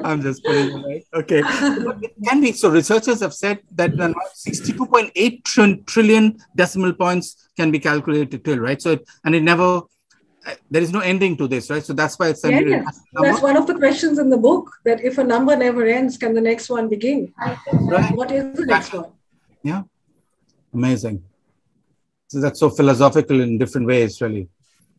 I'm just playing, right? Okay. It can be, so researchers have said that sixty-two point eight trillion decimal points can be calculated till, right? So, it, and it never, uh, there is no ending to this, right? So that's why it's... Yeah, yeah. That's one of the questions in the book, that if a number never ends, can the next one begin? Right. What is the next one? Yeah. Amazing. So that's so philosophical in different ways, really.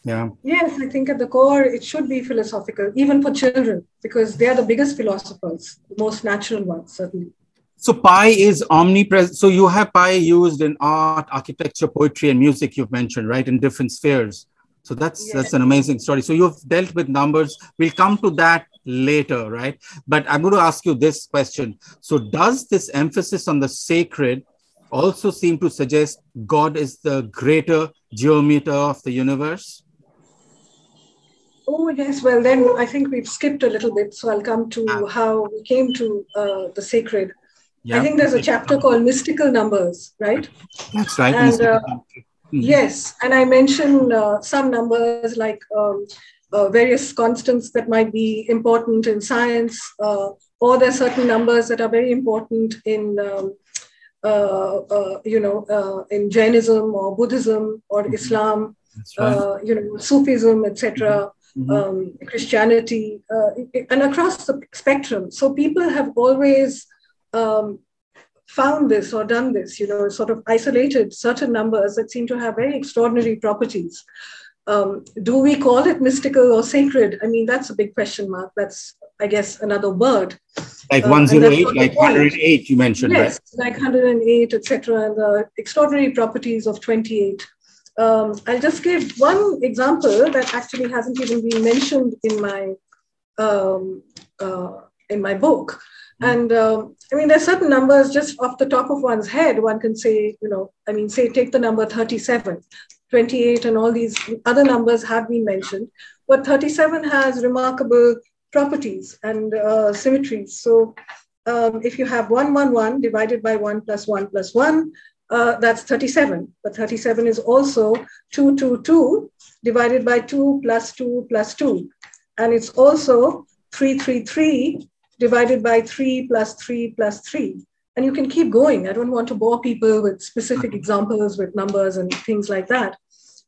Yeah. Yes, I think at the core, it should be philosophical, even for children, because they're the biggest philosophers, the most natural ones, certainly. So pi is omnipresent. So you have pi used in art, architecture, poetry, and music, you've mentioned, right, in different spheres. So that's, yes. that's an amazing story. So you've dealt with numbers. We'll come to that later, right? But I'm going to ask you this question. So does this emphasis on the sacred also seem to suggest God is the greater geometer of the universe? Oh, yes. Well, then I think we've skipped a little bit. So I'll come to ah. how we came to uh, the sacred. Yeah. I think there's a chapter called Mystical Numbers, right? That's right. And, uh, mm-hmm. Yes. And I mentioned uh, some numbers like um, uh, various constants that might be important in science, uh, or there are certain numbers that are very important in um, Uh, uh, you know, uh, in Jainism or Buddhism or mm-hmm. Islam, right. uh, you know, Sufism, et cetera, mm-hmm. um, Christianity, uh, and across the spectrum. So people have always um, found this or done this, you know, sort of isolated certain numbers that seem to have very extraordinary properties. Um, do we call it mystical or sacred? I mean, that's a big question mark. That's, I guess, another word. Like one oh eight, uh, like one hundred eight, you mentioned. Yes, right? Like one hundred eight, et cetera, and the extraordinary properties of twenty-eight. Um, I'll just give one example that actually hasn't even been mentioned in my um, uh, in my book. Mm. And um, I mean, there's certain numbers just off the top of one's head. One can say, you know, I mean, say take the number thirty-seven. twenty-eight and all these other numbers have been mentioned, but thirty-seven has remarkable properties and uh, symmetries. So um, if you have one hundred eleven divided by one plus one plus one, uh, that's thirty-seven. But thirty-seven is also two hundred twenty-two divided by two plus two plus two. And it's also three hundred thirty-three divided by three plus three plus three. And you can keep going. I don't want to bore people with specific examples with numbers and things like that.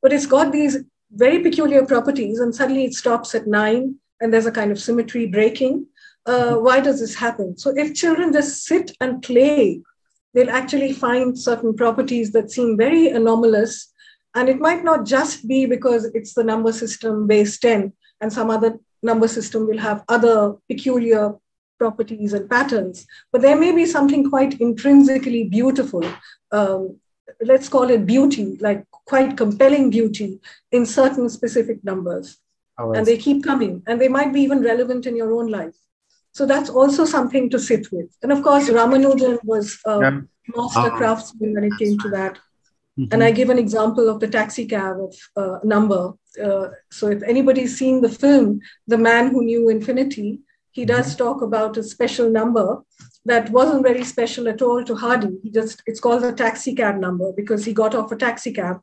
But it's got these very peculiar properties, and suddenly it stops at nine, and there's a kind of symmetry breaking. Uh, why does this happen? So if children just sit and play, they'll actually find certain properties that seem very anomalous. And it might not just be because it's the number system base ten, and some other number system will have other peculiar properties and patterns, but there may be something quite intrinsically beautiful. Um, let's call it beauty, like quite compelling beauty in certain specific numbers. Oh, and they keep coming, and they might be even relevant in your own life. So that's also something to sit with. And of course, Ramanujan was a yeah. master uh-huh. craftsman when it came to that. Mm-hmm. And I give an example of the taxi cab of uh, number. Uh, so if anybody's seen the film, The Man Who Knew Infinity, he does talk about a special number that wasn't very special at all to Hardy. He just, it's called the taxi cab number because he got off a taxi cab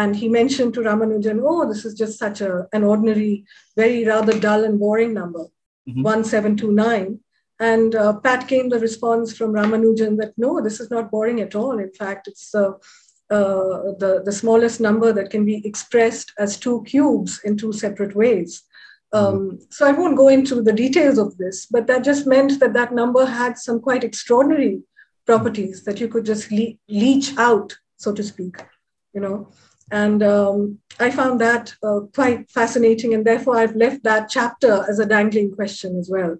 and he mentioned to Ramanujan, oh, this is just such a, an ordinary, very rather dull and boring number, mm-hmm. one seven two nine. And uh, pat came the response from Ramanujan that, no, this is not boring at all. In fact, it's uh, uh, the, the smallest number that can be expressed as two cubes in two separate ways. Um, so I won't go into the details of this, but that just meant that that number had some quite extraordinary properties that you could just le leach out, so to speak, you know. And um, I found that uh, quite fascinating, and therefore I've left that chapter as a dangling question as well.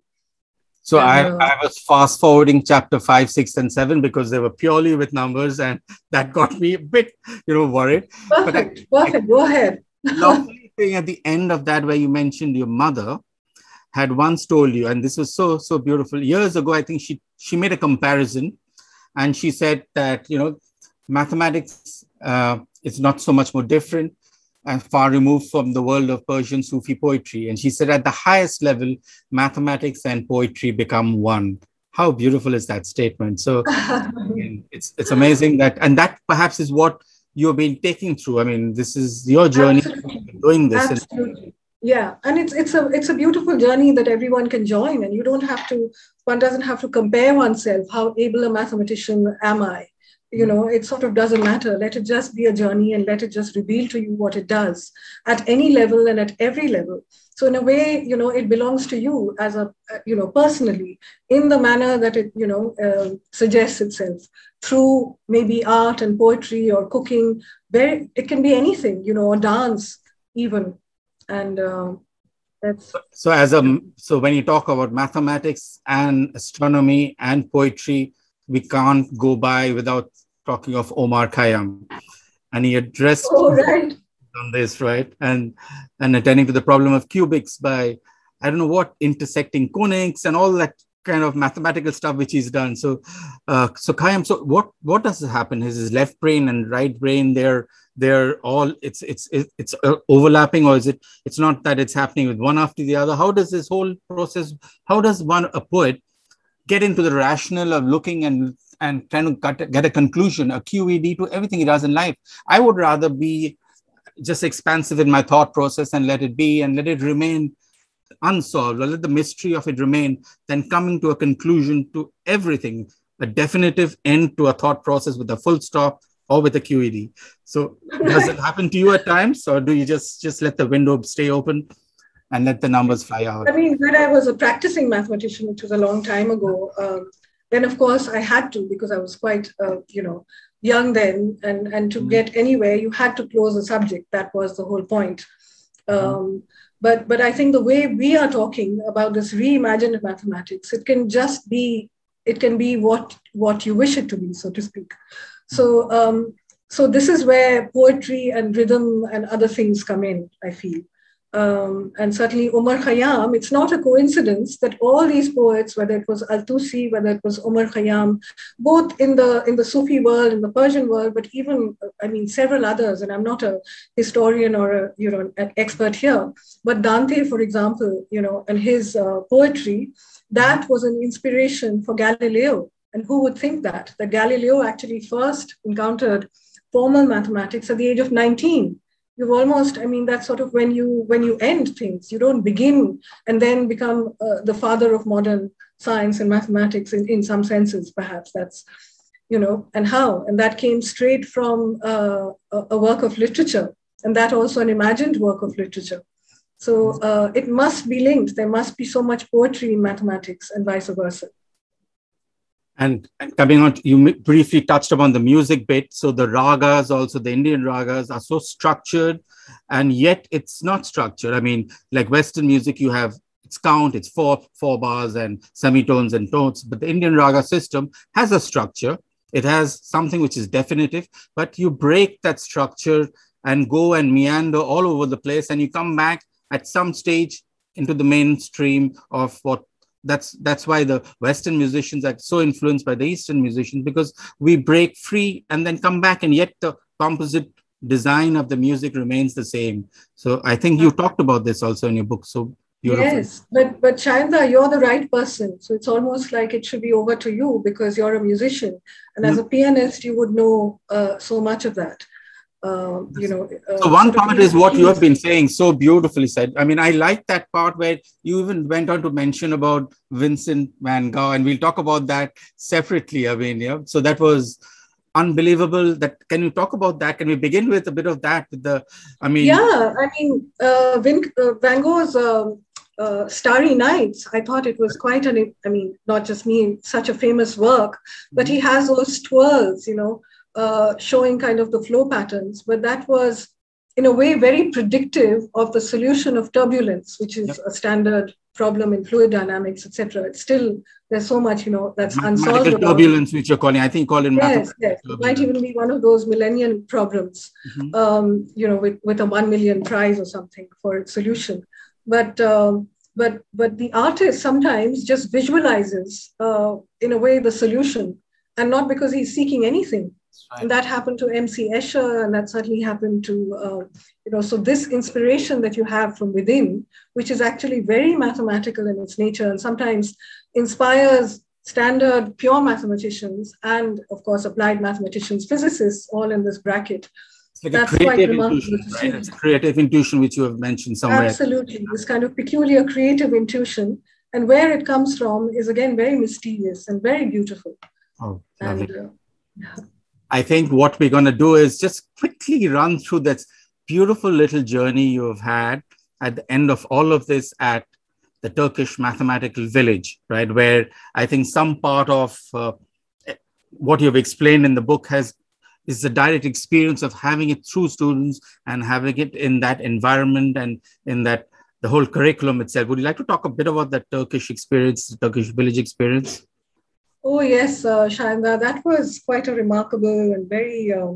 So and, I, uh, I was fast forwarding chapter five, six, and seven because they were purely with numbers, and that got me a bit, you know, worried. Perfect, but I, perfect. I, go ahead. Lovely thing at the end of that where you mentioned your mother had once told you, and this was so, so beautiful. Years ago, I think she, she made a comparison, and she said that, you know, mathematics uh, is not so much more different and far removed from the world of Persian Sufi poetry. And she said at the highest level, mathematics and poetry become one. How beautiful is that statement? So it's, it's amazing that, and that perhaps is what you've been taking through. I mean, this is your journey. Absolutely. Doing this. Absolutely. Yeah. And it's, it's, a, it's a beautiful journey that everyone can join, and you don't have to, one doesn't have to compare oneself. How able a mathematician am I? You know, it sort of doesn't matter. Let it just be a journey, and let it just reveal to you what it does at any level and at every level. So in a way, you know, it belongs to you as a, you know, personally, in the manner that it, you know, uh, suggests itself through maybe art and poetry or cooking, where it can be anything, you know, or dance even. And uh, that's... So, as a, so when you talk about mathematics and astronomy and poetry, we can't go by without talking of Omar Khayyam, and he addressed oh, right. on this, right? And and attending to the problem of cubics by, I don't know what, intersecting conics and all that kind of mathematical stuff which he's done. So, uh, so Khayyam, so what what does happen? Is his left brain and right brain they're they're all it's it's it's overlapping, or is it? It's not that it's happening with one after the other. How does this whole process? How does one a poet get into the rationale of looking and, and trying to cut, get a conclusion, a Q E D to everything he does in life? I would rather be just expansive in my thought process and let it be and let it remain unsolved, or let the mystery of it remain, than coming to a conclusion to everything, a definitive end to a thought process with a full stop or with a Q E D. So does it happen to you at times, or do you just, just let the window stay open and let the numbers fly out? I mean, when I was a practicing mathematician, which was a long time ago, um, then of course I had to, because I was quite, uh, you know, young then, and, and to mm-hmm. get anywhere, you had to close a subject. That was the whole point. Um, mm-hmm. But but I think the way we are talking about this reimagined mathematics, it can just be, it can be what, what you wish it to be, so to speak. So, um, so this is where poetry and rhythm and other things come in, I feel. Um, and certainly Omar Khayyam, it's not a coincidence that all these poets, whether it was Al-Tusi, whether it was Omar Khayyam, both in the in the Sufi world, in the Persian world, but even, I mean, several others, and I'm not a historian or a, you know, an expert here, but Dante, for example, you know, and his uh, poetry, that was an inspiration for Galileo. And who would think that? That Galileo actually first encountered formal mathematics at the age of nineteen. You've almost, I mean, that's sort of when you when you end things. You don't begin and then become uh, the father of modern science and mathematics in, in some senses, perhaps. That's, you know, and how? And that came straight from uh, a work of literature, and that also an imagined work of literature. So uh, it must be linked. There must be so much poetry in mathematics and vice versa. And, and coming on, you briefly touched upon the music bit. So the ragas, also the Indian ragas, are so structured, and yet it's not structured. I mean, like Western music, you have its count, it's four, four bars and semitones and tones. But the Indian raga system has a structure. It has something which is definitive, but you break that structure and go and meander all over the place. And you come back at some stage into the mainstream of what That's that's why the Western musicians are so influenced by the Eastern musicians, because we break free and then come back, and yet the composite design of the music remains the same. So I think you talked about this also in your book. So beautiful. Yes, but but Shayanta, you're the right person. So it's almost like it should be over to you, because you're a musician, and mm-hmm. as a pianist, you would know uh, so much of that. Uh, you know, uh, so one comment is what you have been saying so beautifully said. I mean, I like that part where you even went on to mention about Vincent van Gogh, and we'll talk about that separately. I mean, yeah, so that was unbelievable. That can you talk about that? Can we begin with a bit of that? With the, I mean, yeah, I mean, uh, Vin, uh, Van Gogh's uh, uh, Starry Nights. I thought it was quite an, I mean, not just me, such a famous work, but he has those twirls, you know. Uh, showing kind of the flow patterns, but that was in a way very predictive of the solution of turbulence, which is yep. a standard problem in fluid dynamics, et cetera. It's still, there's so much, you know, that's unsolved. Turbulence, which you're calling, I think, Colin. Yes, yes. It might even be one of those millennium problems, mm-hmm. um, you know, with, with a one million prize or something for its solution. But um, but but the artist sometimes just visualizes, uh, in a way, the solution, and not because he's seeking anything. Right. And that happened to M C Escher, and that certainly happened to, uh, you know, so this inspiration that you have from within, which is actually very mathematical in its nature and sometimes inspires standard pure mathematicians and, of course, applied mathematicians, physicists, all in this bracket. It's like That's a creative intuition, right? It's a creative intuition, which you have mentioned somewhere. Absolutely, this kind of peculiar creative intuition. And where it comes from is, again, very mysterious and very beautiful. Oh, lovely. And, uh, yeah. I think what we're going to do is just quickly run through this beautiful little journey you have had at the end of all of this at the Turkish mathematical village, right? Where I think some part of uh, what you've explained in the book has is the direct experience of having it through students and having it in that environment and in that the whole curriculum itself. Would you like to talk a bit about that Turkish experience, the Turkish village experience? Oh, yes, uh, Shanda, that was quite a remarkable and very, uh,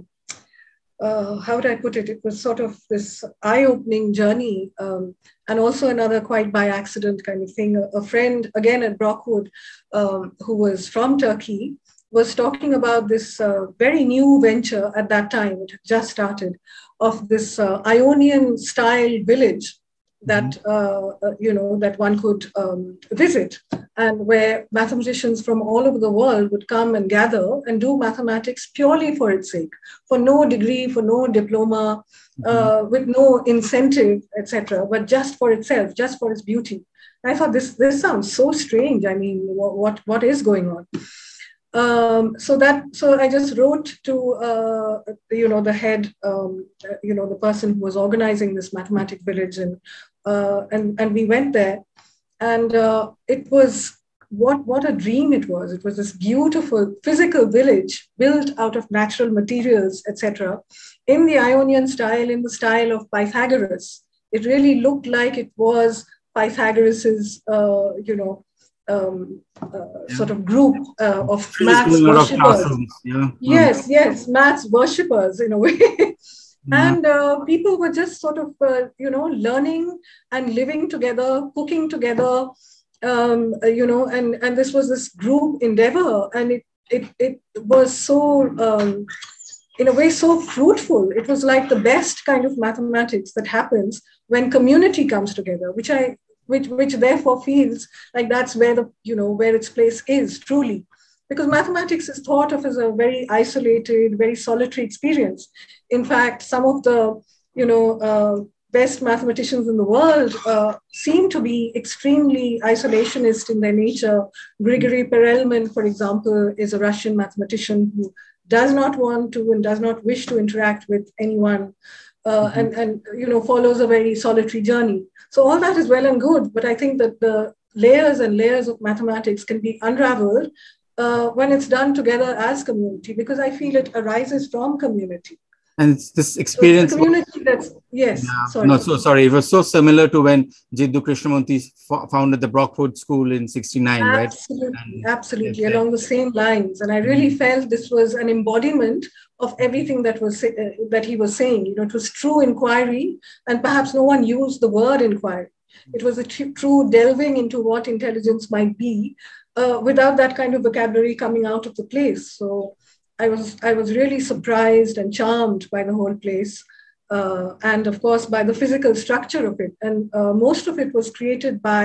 uh, how would I put it? It was sort of this eye-opening journey, um, and also another quite by accident kind of thing. A, a friend, again at Brockwood, um, who was from Turkey, was talking about this uh, very new venture at that time, it had just started, of this uh, Ionian-style village that, uh, you know, that one could um, visit, and where mathematicians from all over the world would come and gather and do mathematics purely for its sake, for no degree, for no diploma, uh, with no incentive, et cetera, but just for itself, just for its beauty. And I thought, this, this sounds so strange. I mean, what, what, what is going on? Um, so that, so I just wrote to, uh, you know, the head, um, you know, the person who was organizing this mathematic village, and, uh, and, and we went there, and uh, it was, what, what a dream it was. It was this beautiful physical village built out of natural materials, et cetera, in the Ionian style, in the style of Pythagoras. It really looked like it was Pythagoras's, uh, you know, Um, uh, yeah. sort of group uh, of maths worshippers. Yeah. Yes, yes, maths worshippers in a way. And uh, people were just sort of, uh, you know, learning and living together, cooking together, um, you know, and, and this was this group endeavor. And it, it, it was so, um, in a way, so fruitful. It was like the best kind of mathematics that happens when community comes together, which I Which, which therefore feels like that's where the, you know, where its place is truly. Because mathematics is thought of as a very isolated, very solitary experience. In fact, some of the, you know, uh, best mathematicians in the world uh, seem to be extremely isolationist in their nature. Grigory Perelman, for example, is a Russian mathematician who does not want to and does not wish to interact with anyone. Uh, and, and, you know, follows a very solitary journey. So all that is well and good, but I think that the layers and layers of mathematics can be unraveled uh, when it's done together as community, because I feel it arises from community. And it's this experience... So it's community that's... Yes, yeah, sorry. No, so sorry. It was so similar to when Jiddu Krishnamurti founded the Brockwood School in sixty-nine, absolutely, right? Absolutely, absolutely, along yeah. the same lines. And I really mm-hmm. felt this was an embodiment of everything that was uh, that he was saying. You know, it was true inquiry, and perhaps no one used the word inquiry. It was a tr- true delving into what intelligence might be uh, without that kind of vocabulary coming out of the place. So I was, I was really surprised and charmed by the whole place, uh, and of course by the physical structure of it. And uh, most of it was created by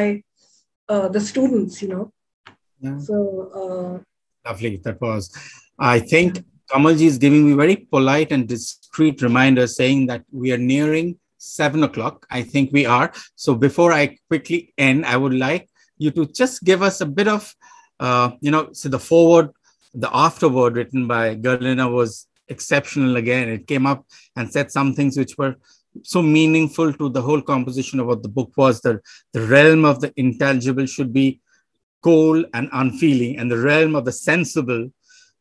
uh, the students, you know. Yeah. So uh, lovely, that was. I think Kamalji is giving me very polite and discreet reminder saying that we are nearing seven o'clock. I think we are. So before I quickly end, I would like you to just give us a bit of, uh, you know, so the foreword, the afterword written by Galina was exceptional again. It came up and said some things which were so meaningful to the whole composition of what the book was. The, the realm of the intelligible should be cold and unfeeling, and the realm of the sensible,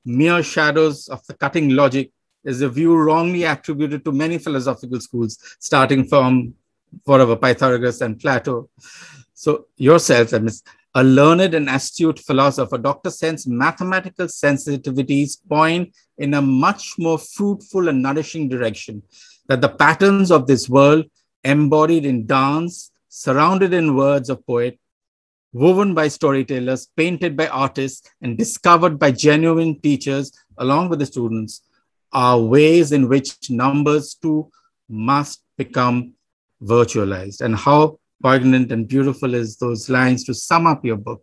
mere shadows of the cutting logic is a view wrongly attributed to many philosophical schools, starting from whatever, Pythagoras and Plato. So yourself, a learned and astute philosopher, Doctor Sen's mathematical sensitivities point in a much more fruitful and nourishing direction, that the patterns of this world, embodied in dance, surrounded in words of poet, woven by storytellers, painted by artists, and discovered by genuine teachers along with the students, are ways in which numbers too must become virtualized. And how poignant and beautiful is those lines to sum up your book.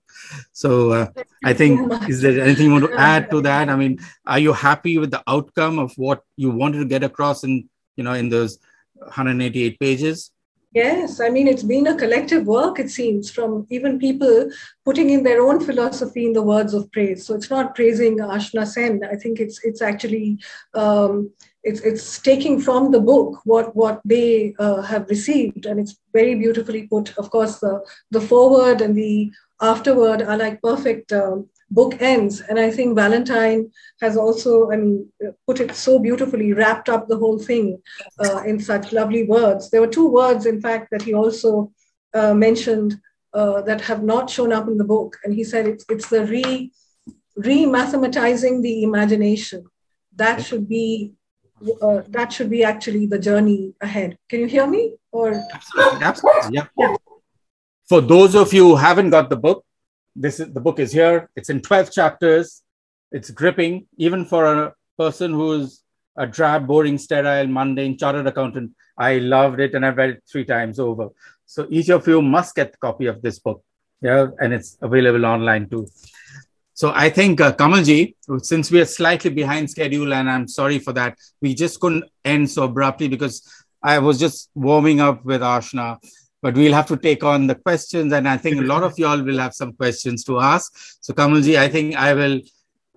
So uh, I think, is there anything you want to add to that? I mean, are you happy with the outcome of what you wanted to get across in, you know, in those one hundred eighty-eight pages? Yes, I mean, it's been a collective work, it seems, from even people putting in their own philosophy in the words of praise. So it's not praising Ashna Sen. I think it's it's actually, um, it's it's taking from the book what, what they uh, have received. And it's very beautifully put. Of course, the, the foreword and the afterword are like perfect um, book ends. And I think Valentine has also, I mean, put it so beautifully, wrapped up the whole thing uh, in such lovely words. There were two words, in fact, that he also uh, mentioned uh, that have not shown up in the book. And he said it's, it's the re, re-mathematizing the imagination. That should be uh, that should be actually the journey ahead. Can you hear me? Or absolutely, absolutely. Yeah. Yeah. For those of you who haven't got the book, This is, the book is here. It's in twelve chapters. It's gripping, even for a person who's a drab, boring, sterile, mundane chartered accountant. I loved it, and I've read it three times over. So each of you must get a copy of this book. Yeah, and it's available online too. So I think uh, Kamalji, since we are slightly behind schedule, and I'm sorry for that, we just couldn't end so abruptly because I was just warming up with Ashna. But we'll have to take on the questions, and I think a lot of y'all will have some questions to ask. So Kamalji, I think I will,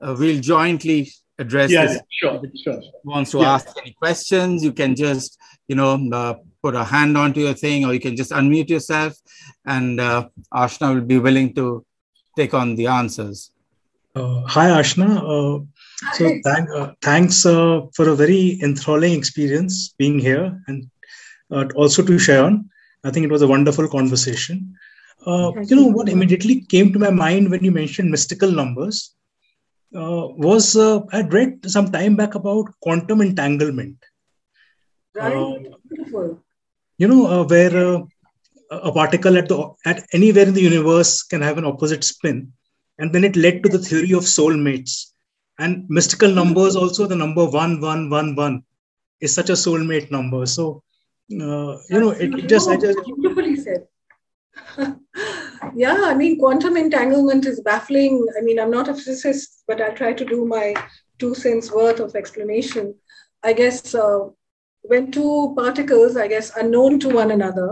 uh, we'll jointly address yeah, this. Sure, sure. If you want to yeah. ask any questions, you can just, you know, uh, put a hand onto your thing, or you can just unmute yourself, and uh, Ashna will be willing to take on the answers. Uh, hi, Ashna. Uh... So hi. Thank, uh, thanks uh, for a very enthralling experience being here, and uh, also to Shayan. I think it was a wonderful conversation. Uh, you know, what immediately came to my mind when you mentioned mystical numbers uh, was uh, I'd read some time back about quantum entanglement. Right. Uh, Beautiful. You know, uh, where uh, a particle at the at anywhere in the universe can have an opposite spin. And then it led to the theory of soulmates. And mystical numbers also, the number one, one, one, one is such a soulmate number. So, Uh, you know, it, it just, I just beautifully said. Yeah, I mean, quantum entanglement is baffling. I mean, I'm not a physicist, but I'll try to do my two cents worth of explanation. I guess uh, when two particles, I guess, unknown to one another,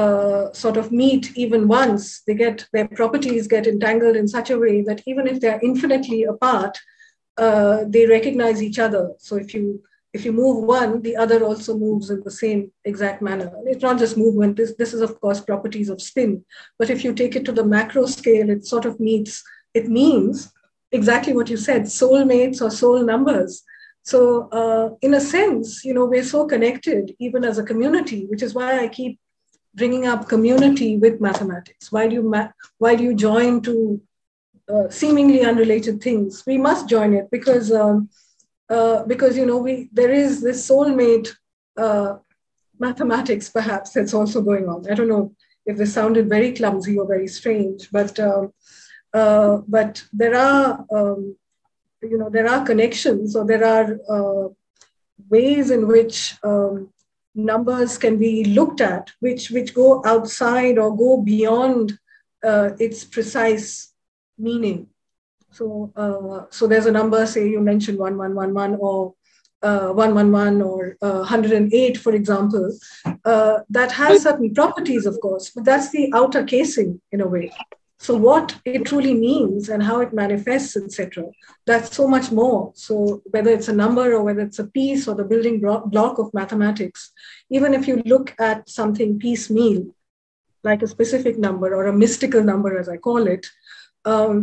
uh, sort of meet even once, they get their properties get entangled in such a way that even if they're infinitely apart, uh, they recognize each other. So if you If you move one, the other also moves in the same exact manner. It's not just movement. This, this is, of course, properties of spin. But if you take it to the macro scale, it sort of meets, it means exactly what you said, soulmates or soul numbers. So uh, in a sense, you know, we're so connected even as a community, which is why I keep bringing up community with mathematics. Why do you, ma why do you join two uh, seemingly unrelated things? We must join it because... Um, Uh, because, you know, we there is this soulmate uh, mathematics, perhaps, that's also going on. I don't know if this sounded very clumsy or very strange, but uh, uh, but there are, um, you know, there are connections, or there are uh, ways in which um, numbers can be looked at, which, which go outside or go beyond uh, its precise meaning. So, uh, so there's a number, say you mentioned one one one one or uh, one one one or uh, one hundred eight, for example, uh, that has certain properties, of course, but that's the outer casing in a way. So what it truly means and how it manifests, et cetera, that's so much more. So whether it's a number or whether it's a piece or the building block of mathematics, even if you look at something piecemeal, like a specific number or a mystical number, as I call it, um,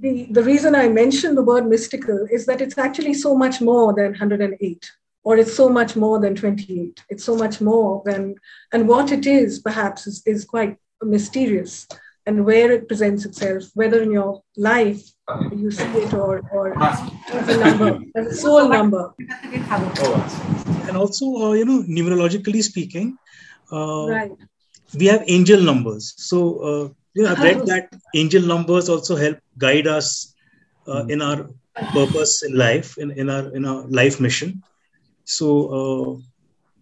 the, the reason I mention the word mystical is that it's actually so much more than one hundred eight, or it's so much more than twenty-eight. It's so much more than, and what it is perhaps is, is quite mysterious, and where it presents itself, whether in your life you see it or, or as a number, as a soul number. And also, uh, you know, numerologically speaking, uh, right. we have angel numbers. So, uh, you know, I've read that angel numbers also help guide us uh, in our purpose in life, in, in our in our life mission. So,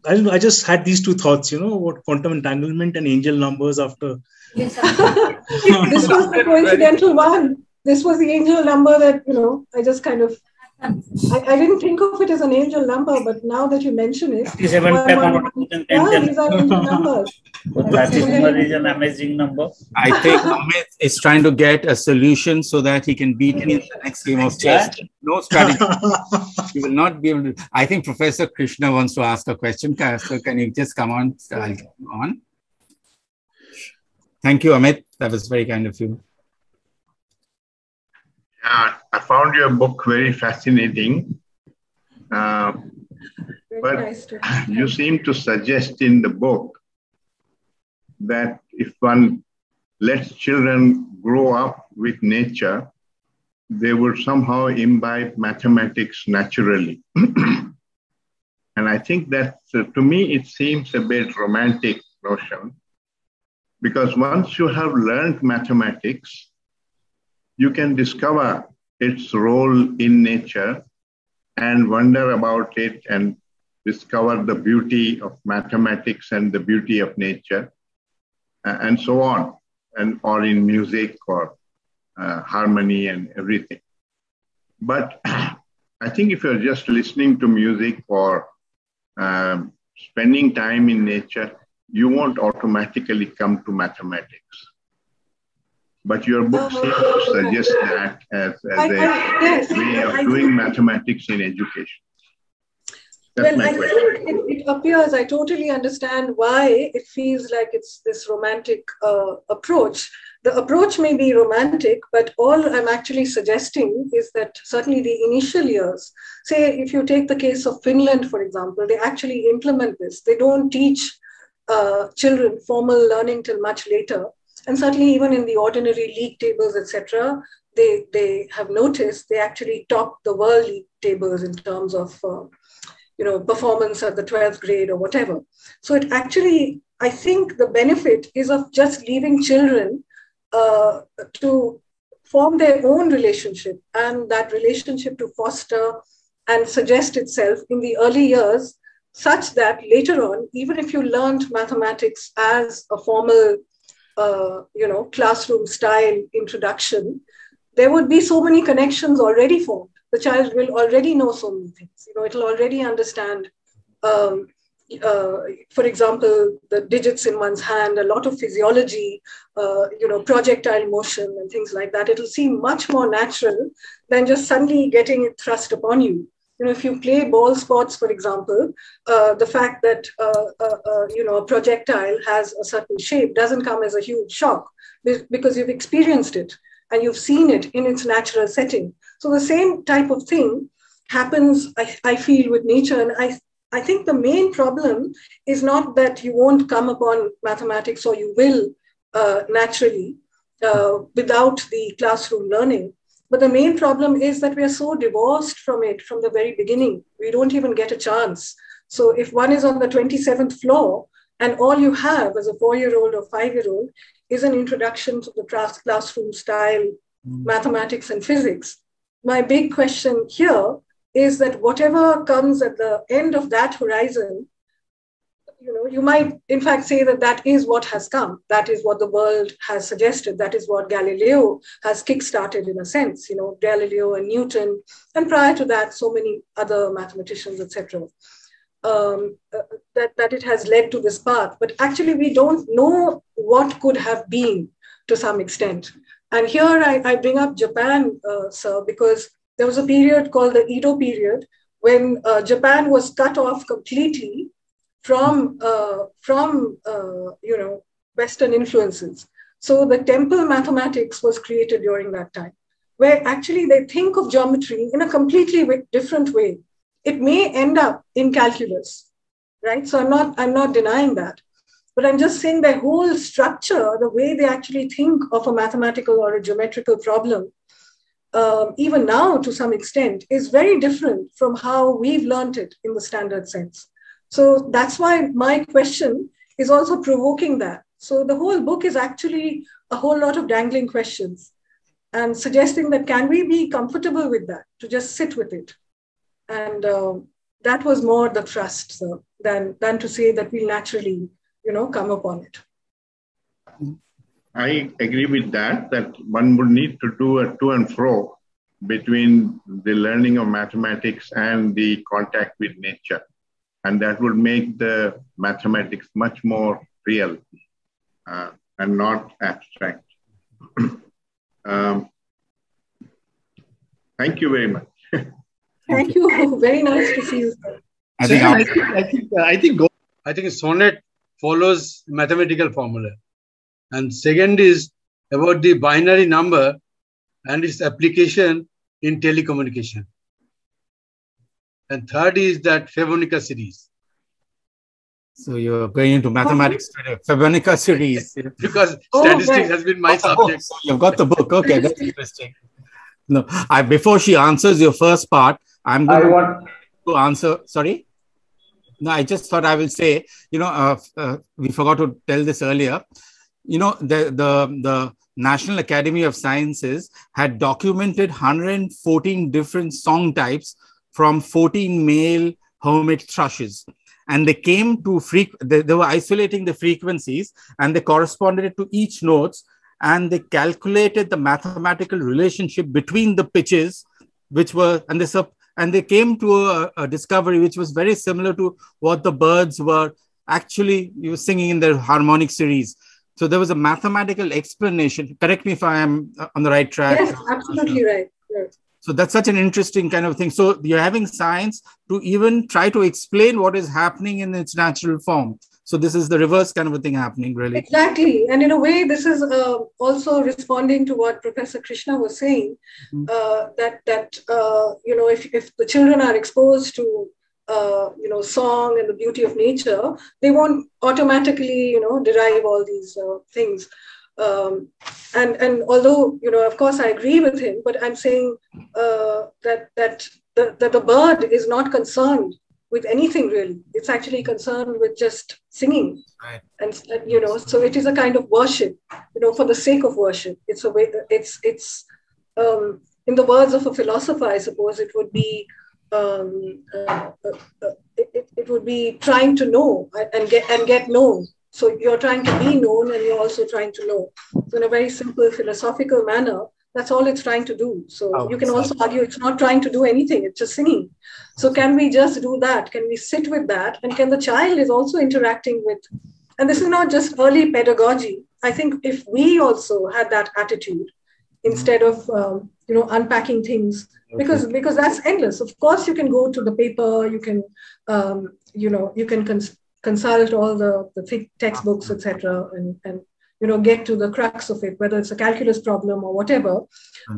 uh, I don't know, I just had these two thoughts, you know, about quantum entanglement and angel numbers after. Yes, this was the coincidental one. This was the angel number that, you know, I just kind of, I, I didn't think of it as an angel number, but now that you mention it, yeah, these are angel numbers. That number is an amazing number. I think Amit is trying to get a solution so that he can beat me in the next game of chess. No strategy. He will not be able to. I think Professor Krishna wants to ask a question. So can you just come on? I'll come on. Thank you, Amit. That was very kind of you. Uh, I found your book very fascinating, uh, very but nice to you seem to suggest in the book that if one lets children grow up with nature, they will somehow imbibe mathematics naturally. And I think that, uh, to me, it seems a bit romantic notion, because once you have learned mathematics, you can discover its role in nature and wonder about it and discover the beauty of mathematics and the beauty of nature, uh, and so on, and or in music or uh, harmony and everything. But I think if you're just listening to music or um, spending time in nature, you won't automatically come to mathematics. But your book seems to suggest that as, as I, a I, yes, way of I, doing mathematics in education. That's well, I question. think it, it appears, I totally understand why it feels like it's this romantic uh, approach. The approach may be romantic, but all I'm actually suggesting is that certainly the initial years, say if you take the case of Finland, for example, they actually implement this. They don't teach uh, children formal learning till much later. And certainly even in the ordinary league tables, et cetera, they, they have noticed they actually top the world league tables in terms of, uh, you know, performance at the twelfth grade or whatever. So it actually, I think the benefit is of just leaving children uh, to form their own relationship, and that relationship to foster and suggest itself in the early years, such that later on, even if you learned mathematics as a formal Uh, you know, classroom style introduction, there would be so many connections already formed. The child will already know so many things. You know, it'll already understand, um, uh, for example, the digits in one's hand, a lot of physiology, uh, you know, projectile motion and things like that. It'll seem much more natural than just suddenly getting it thrust upon you. You know, if you play ball sports, for example, uh, the fact that, uh, uh, uh, you know, a projectile has a certain shape doesn't come as a huge shock because you've experienced it and you've seen it in its natural setting. So the same type of thing happens, I, I feel, with nature. And I, I think the main problem is not that you won't come upon mathematics, or you will uh, naturally uh, without the classroom learning. But the main problem is that we are so divorced from it from the very beginning. We don't even get a chance. So if one is on the twenty-seventh floor and all you have as a four-year-old or five-year-old is an introduction to the class classroom style, mm. mathematics and physics, my big question here is that whatever comes at the end of that horizon, you know, you might in fact say that that is what has come. That is what the world has suggested. That is what Galileo has kickstarted, in a sense, you know, Galileo and Newton, and prior to that, so many other mathematicians, et cetera. Um, uh, that, that it has led to this path. But actually, we don't know what could have been to some extent. And here I, I bring up Japan, uh, sir, because there was a period called the Edo period when uh, Japan was cut off completely from, uh, from uh, you know, Western influences. So the temple mathematics was created during that time. where actually they think of geometry in a completely different way. It may end up in calculus, right? So I'm not, I'm not denying that, but I'm just saying their whole structure, the way they actually think of a mathematical or a geometrical problem, um, even now to some extent, is very different from how we've learned it in the standard sense. So that's why my question is also provoking that. So the whole book is actually a whole lot of dangling questions and suggesting that can we be comfortable with that, to just sit with it. And um, that was more the thrust so, than, than to say that we'll naturally, you know, come upon it. I agree with that, that one would need to do a to and fro between the learning of mathematics and the contact with nature. And that would make the mathematics much more real uh, and not abstract. um, thank you very much. Thank you. Very nice to see you, sir. I think, I think, I think, I think, go, I think a sonnet follows mathematical formula. And second is about the binary number and its application in telecommunication. And third is that Favonica series. So you're going into mathematics oh. today, Favonica series. Because oh, statistics okay. has been my oh, subject. Oh, you've got the book. Okay, that's interesting. No, I, before she answers your first part, I'm going I want to answer. Sorry? No, I just thought I will say, you know, uh, uh, we forgot to tell this earlier. You know, the, the, the National Academy of Sciences had documented one hundred fourteen different song types from fourteen male hermit thrushes. And they came to, they, they were isolating the frequencies and they corresponded to each notes. And they calculated the mathematical relationship between the pitches, which were, and they, sub, and they came to a, a discovery which was very similar to what the birds were actually you were singing in their harmonic series. So there was a mathematical explanation. Correct me if I am on the right track. Yes, absolutely right. Yes. So that's such an interesting kind of thing. So you're having science to even try to explain what is happening in its natural form. So this is the reverse kind of a thing happening, really. Exactly. And in a way, this is uh, also responding to what Professor Krishna was saying, mm-hmm. uh, that, that uh, you know, if, if the children are exposed to, uh, you know, song and the beauty of nature, they won't automatically, you know, derive all these uh, things. Um, and, and although, you know, of course, I agree with him, but I'm saying uh, that, that, the, that the bird is not concerned with anything really. It's actually concerned with just singing. Right. And, you know, so it is a kind of worship, you know, for the sake of worship. It's a way, it's, it's um, in the words of a philosopher, I suppose it would be, um, uh, uh, uh, it, it would be trying to know and get, and get known. So you're trying to be known and you're also trying to know. So in a very simple philosophical manner, that's all it's trying to do. So oh, you can also argue it's not trying to do anything, it's just singing. So can we just do that? Can we sit with that? And can the child is also interacting with, and this is not just early pedagogy. I think if we also had that attitude instead of, um, you know, unpacking things, okay. because, because that's endless. Of course, you can go to the paper, you can, um, you know, you can cons consult all the, the thick textbooks, et cetera, and, and you know, get to the crux of it, whether it's a calculus problem or whatever,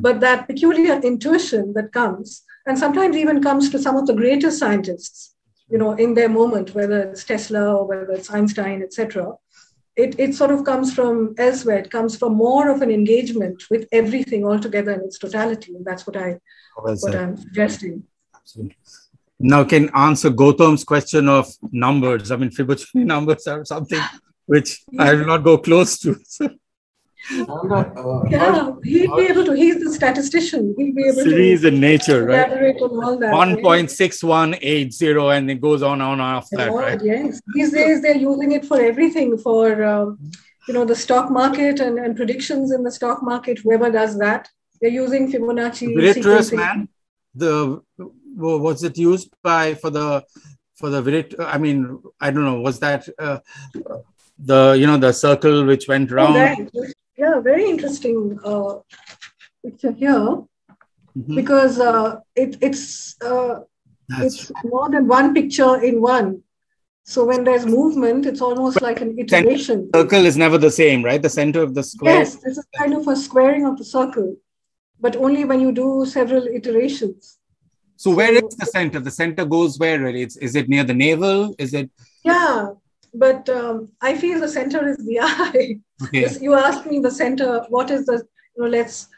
but that peculiar intuition that comes, and sometimes even comes to some of the greatest scientists, you know, in their moment, whether it's Tesla or whether it's Einstein, et cetera, it, it sort of comes from elsewhere. It comes from more of an engagement with everything altogether in its totality. And that's what, I, well what I'm suggesting. Absolutely. Now can answer Gotham's question of numbers. I mean, Fibonacci numbers are something which I will not go close to. Yeah, he'll be able to, he's the statistician. He'll be able series to in nature, right? one point six one eight zero and it goes on and on after that, right? Yes. These days they're using it for everything, for, um, you know, the stock market and, and predictions in the stock market, whoever does that, they're using Fibonacci. Virtuous man, the, was it used by, for the, for the, I mean, I don't know, was that, uh, the, you know, the circle which went round. Right. Yeah, very interesting uh, picture here, mm-hmm. because uh, it, it's, uh, it's more than one picture in one. So when there's movement, it's almost but like an iteration. Circle is never the same, right? The center of the square. Yes, this is kind of a squaring of the circle. but only when you do several iterations. So where so, is the center? The center goes where really? It's, is it near the navel? Is it? Yeah, but um, I feel the center is the eye. Okay. You asked me the center, what is the, you know, let's,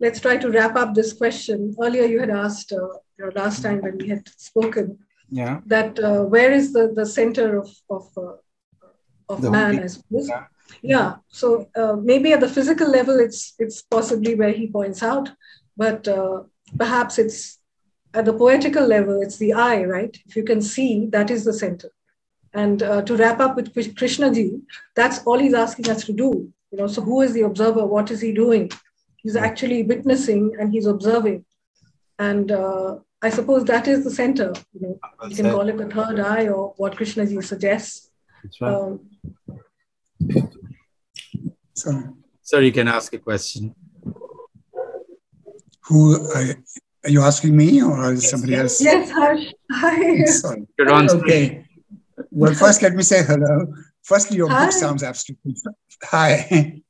let's try to wrap up this question. Earlier you had asked, uh, you know, last time when we had spoken, yeah, that uh, where is the, the center of, of, uh, of man, I suppose. Yeah. Yeah, so uh, maybe at the physical level, it's it's possibly where he points out, but uh, perhaps it's at the poetical level, it's the eye, right? If you can see, that is the center. And uh, to wrap up with Krishnaji, that's all he's asking us to do. You know, so who is the observer? What is he doing? He's actually witnessing and he's observing. And uh, I suppose that is the center. You know, you can call it the third eye or what Krishnaji suggests. That's right. Um, Sorry. Sorry, you can ask a question. Who I, are you asking me or is yes, somebody yes, else? Yes, Harsh. Hi. Sorry. You're on. Okay. Well, first, let me say hello. Firstly, your Hi. book sounds absolutely. Hi.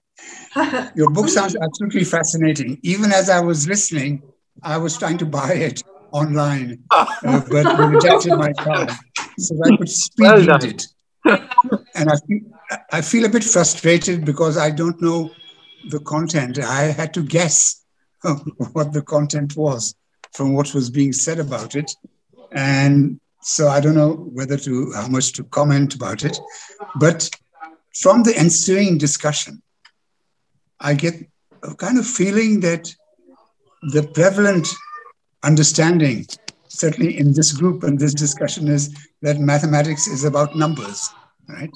Your book sounds absolutely fascinating. Even as I was listening, I was trying to buy it online, uh, but you rejected my card, so I could speed well read it. And I feel, I feel a bit frustrated because I don't know the content. I had to guess what the content was from what was being said about it. And so I don't know whether to, how much to comment about it. But from the ensuing discussion, I get a kind of feeling that the prevalent understanding, certainly in this group and this discussion, is that mathematics is about numbers, right?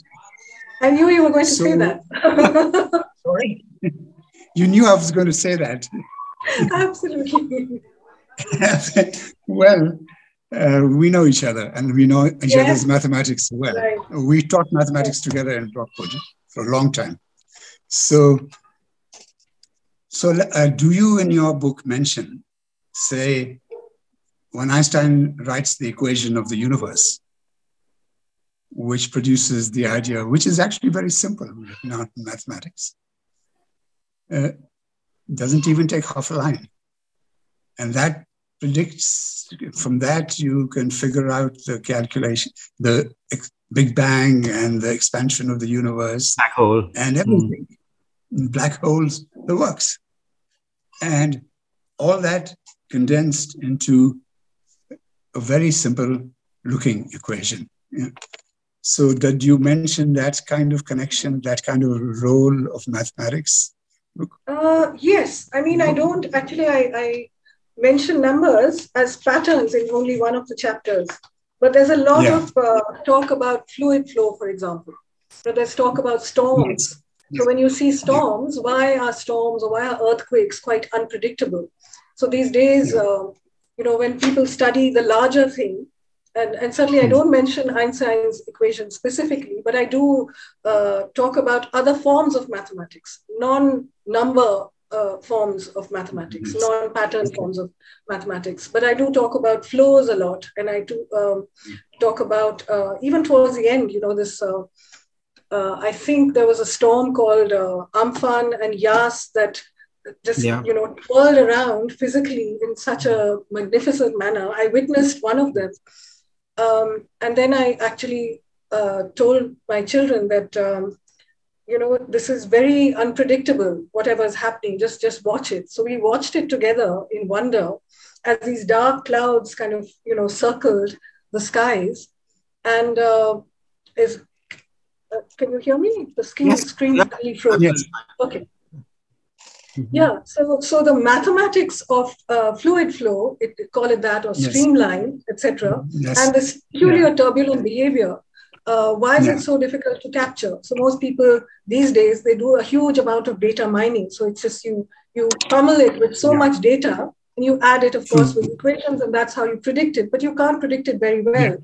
I knew you were going to so, say that. Sorry? You knew I was going to say that. Absolutely. Well, uh, we know each other and we know each yes. other's mathematics well. Right. We taught mathematics right. together in Brockwood for a long time. So, so uh, do you in your book mention, say, when Einstein writes the equation of the universe, which produces the idea, which is actually very simple, not mathematics, uh, doesn't even take half a line. And that predicts, from that you can figure out the calculation, the Big Bang and the expansion of the universe. Black hole. And everything. Mm. Black holes, the works. And all that condensed into a very simple looking equation. Yeah. So did you mention that kind of connection, that kind of role of mathematics? Uh, yes, I mean, I don't, actually, I, I mention numbers as patterns in only one of the chapters, but there's a lot yeah. of uh, talk about fluid flow, for example. So there's talk about storms. Yes. So when you see storms, yeah. why are storms or why are earthquakes quite unpredictable? So these days, yeah. uh, you know, when people study the larger thing, and, and certainly I don't mention Einstein's equation specifically, but I do uh, talk about other forms of mathematics, non-number uh, forms of mathematics, yes. non-pattern okay. forms of mathematics. But I do talk about flows a lot. And I do um, talk about, uh, even towards the end, you know, this, uh, uh, I think there was a storm called uh, Amphan and Yas that just, yeah. you know, twirled around physically in such a magnificent manner. I witnessed one of them. Um, and then I actually uh, told my children that, um, you know, this is very unpredictable, whatever is happening, just, just watch it. So we watched it together in wonder as these dark clouds kind of, you know, circled the skies. And uh, is, uh, can you hear me? The screen yes. screen yeah. really frozen. Yes. Okay. Mm-hmm. Yeah, so, so the mathematics of uh, fluid flow, it, call it that, or yes. streamline, et cetera, yes. and this peculiar yeah. turbulent behavior, uh, why is yeah. it so difficult to capture? So most people these days, they do a huge amount of data mining. So it's just you, you pummel it with so yeah. much data, and you add it, of course, with equations, and that's how you predict it. But you can't predict it very well. Yeah.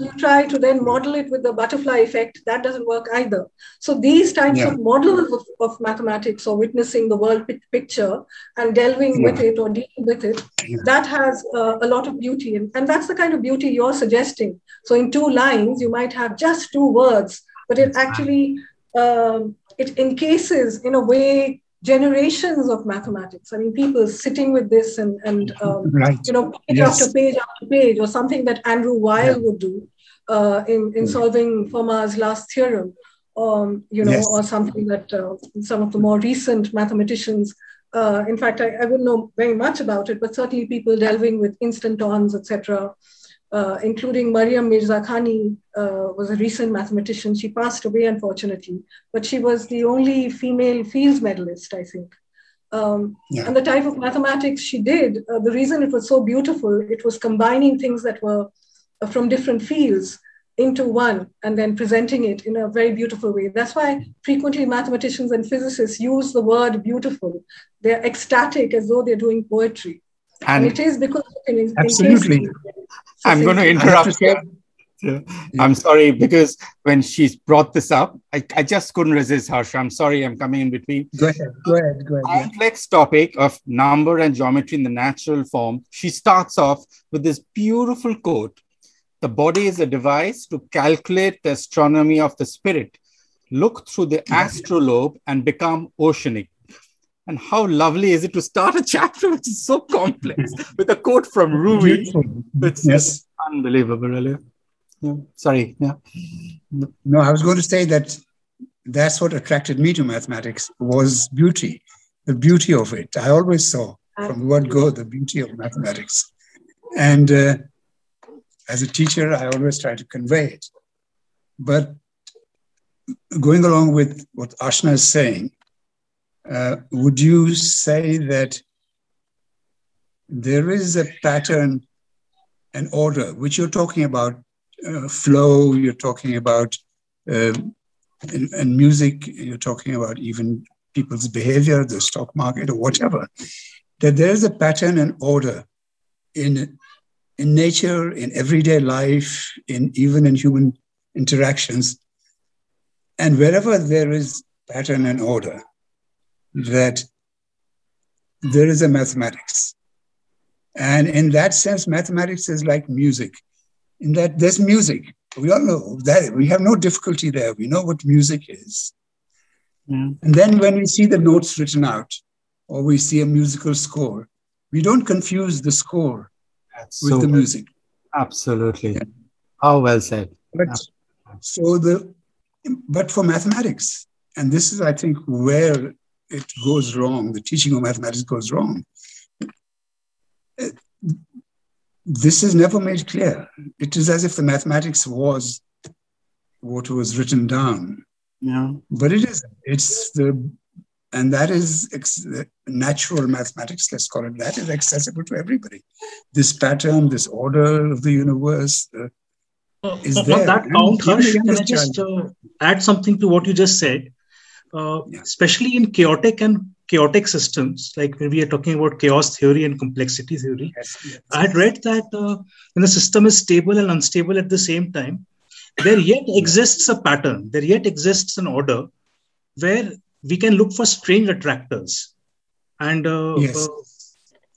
You try to then model it with the butterfly effect. That doesn't work either. So these types yeah. of models of, of mathematics or witnessing the world picture and delving yeah. with it or dealing with it, yeah. that has uh, a lot of beauty. And, and that's the kind of beauty you're suggesting. So in two lines, you might have just two words, but it actually, um, it encases in a way generations of mathematics. I mean, people sitting with this and, and um, right. you know, page yes. after page after page, or something that Andrew Weil yeah. would do uh, in, in solving Fermat's last theorem, um, you know, yes. or something that uh, some of the more recent mathematicians, uh, in fact, I, I wouldn't know very much about it, but certainly people delving with instantons, et cetera, uh, including Maryam Mirzakhani, uh, was a recent mathematician. She passed away, unfortunately, but she was the only female Fields medalist, I think. Um, yeah. And the type of mathematics she did, uh, the reason it was so beautiful, it was combining things that were uh, from different fields into one and then presenting it in a very beautiful way. That's why frequently mathematicians and physicists use the word beautiful. They're ecstatic as though they're doing poetry. And, and it is because... In, absolutely. In I'm going to interrupt here. Yeah. I'm sorry, because when she's brought this up, I, I just couldn't resist, Harsha. I'm sorry, I'm coming in between. Go ahead, go ahead, go ahead. Complex topic of number and geometry in the natural form. She starts off with this beautiful quote: "The body is a device to calculate the astronomy of the spirit. Look through the astrolabe and become oceanic." And how lovely is it to start a chapter which is so complex with a quote from Rumi. It's yes. unbelievable, really. Yeah. Sorry. Yeah. No, I was going to say that that's what attracted me to mathematics, was beauty, the beauty of it. I always saw from the word go the beauty of mathematics. And uh, as a teacher, I always try to convey it. But going along with what Ashna is saying, Uh, would you say that there is a pattern and order, which you're talking about, uh, flow, you're talking about, uh, and, and music, you're talking about even people's behavior, the stock market or whatever, that there's a pattern and order in, in nature, in everyday life, in even in human interactions. And wherever there is pattern and order, that there is a mathematics. And in that sense, mathematics is like music, in that there's music. We all know that. We have no difficulty there. We know what music is. Yeah. And then when we see the notes written out, or we see a musical score, we don't confuse the score That's with so the music. Well. Absolutely. Yeah. How well said. But, so the, but for mathematics, and this is, I think, where it goes wrong, the teaching of mathematics goes wrong. This is never made clear. It is as if the mathematics was what was written down. Yeah. But it isn't. It's the, and that is ex natural mathematics, let's call it that, is accessible to everybody. This pattern, this order of the universe, uh, is uh, there. On that count, Harsh, can I just uh, add something to what you just said? Uh, yeah. Especially in chaotic and chaotic systems, like when we are talking about chaos theory and complexity theory, yes, yes. I had read that uh, when the system is stable and unstable at the same time, there yet exists a pattern, there yet exists an order where we can look for strange attractors. And, uh, yes. uh,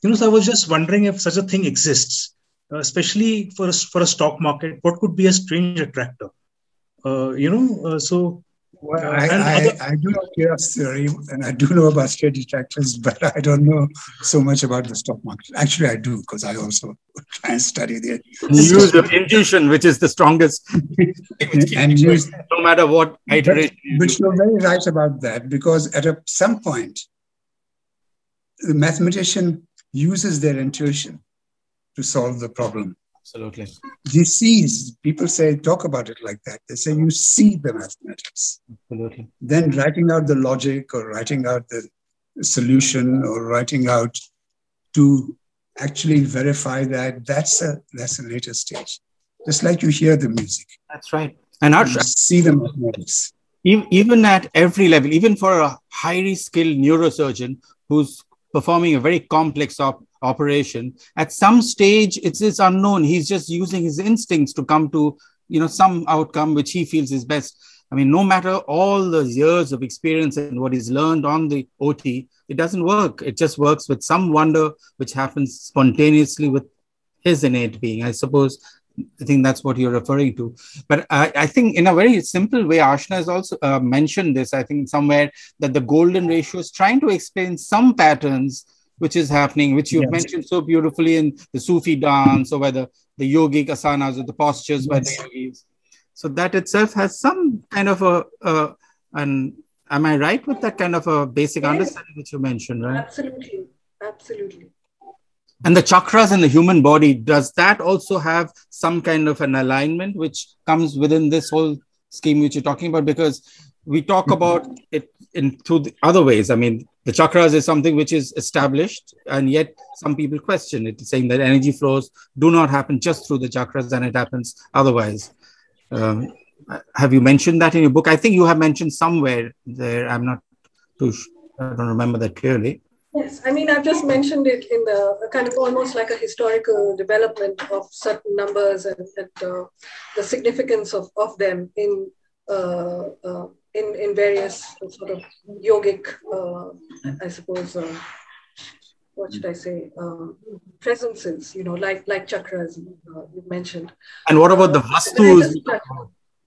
you know, so I was just wondering if such a thing exists, uh, especially for a, for a stock market, what could be a strange attractor? Uh, you know, uh, so... Well, I, I, I do know chaos theory and I do know about state detractors, but I don't know so much about the stock market. Actually, I do, because I also try and study the use of intuition, which is the strongest. And use, no matter what iteration. But you're very right about that, because at a, some point, the mathematician uses their intuition to solve the problem. Absolutely. He sees, people say, talk about it like that. They say, you see the mathematics. Absolutely. Then writing out the logic or writing out the solution or writing out to actually verify that, that's a, that's a later stage. Just like you hear the music. That's right. And you see the mathematics. Even at every level, even for a highly skilled neurosurgeon who's performing a very complex op operation, at some stage it's, it's unknown. He's just using his instincts to come to, you know, some outcome which he feels is best. I mean, no matter all the years of experience and what he's learned on the O T, it doesn't work. It just works with some wonder which happens spontaneously with his innate being. I suppose I think that's what you're referring to. But I, I think in a very simple way, Ashna has also uh, mentioned this, I think somewhere, that the golden ratio is trying to explain some patterns which is happening, which you've yes. mentioned so beautifully in the Sufi dance or whether the yogic asanas or the postures yes. by the yogis. So that itself has some kind of a, uh, an, am I right with that kind of a basic yes. understanding which you mentioned, right? Absolutely, absolutely. And the chakras in the human body, does that also have some kind of an alignment which comes within this whole scheme which you're talking about? Because we talk about it in through the other ways. I mean, the chakras is something which is established, and yet some people question it, saying that energy flows do not happen just through the chakras and it happens otherwise. Um, have you mentioned that in your book? I think you have mentioned somewhere there. I'm not too sure. I don't remember that clearly. Yes, I mean, I've just mentioned it in the kind of almost like a historical development of certain numbers and, and uh, the significance of, of them in, uh, uh, in in various sort of yogic, uh, I suppose, uh, what should I say, um, presences, you know, like, like chakras uh, you mentioned. And what about the vastus?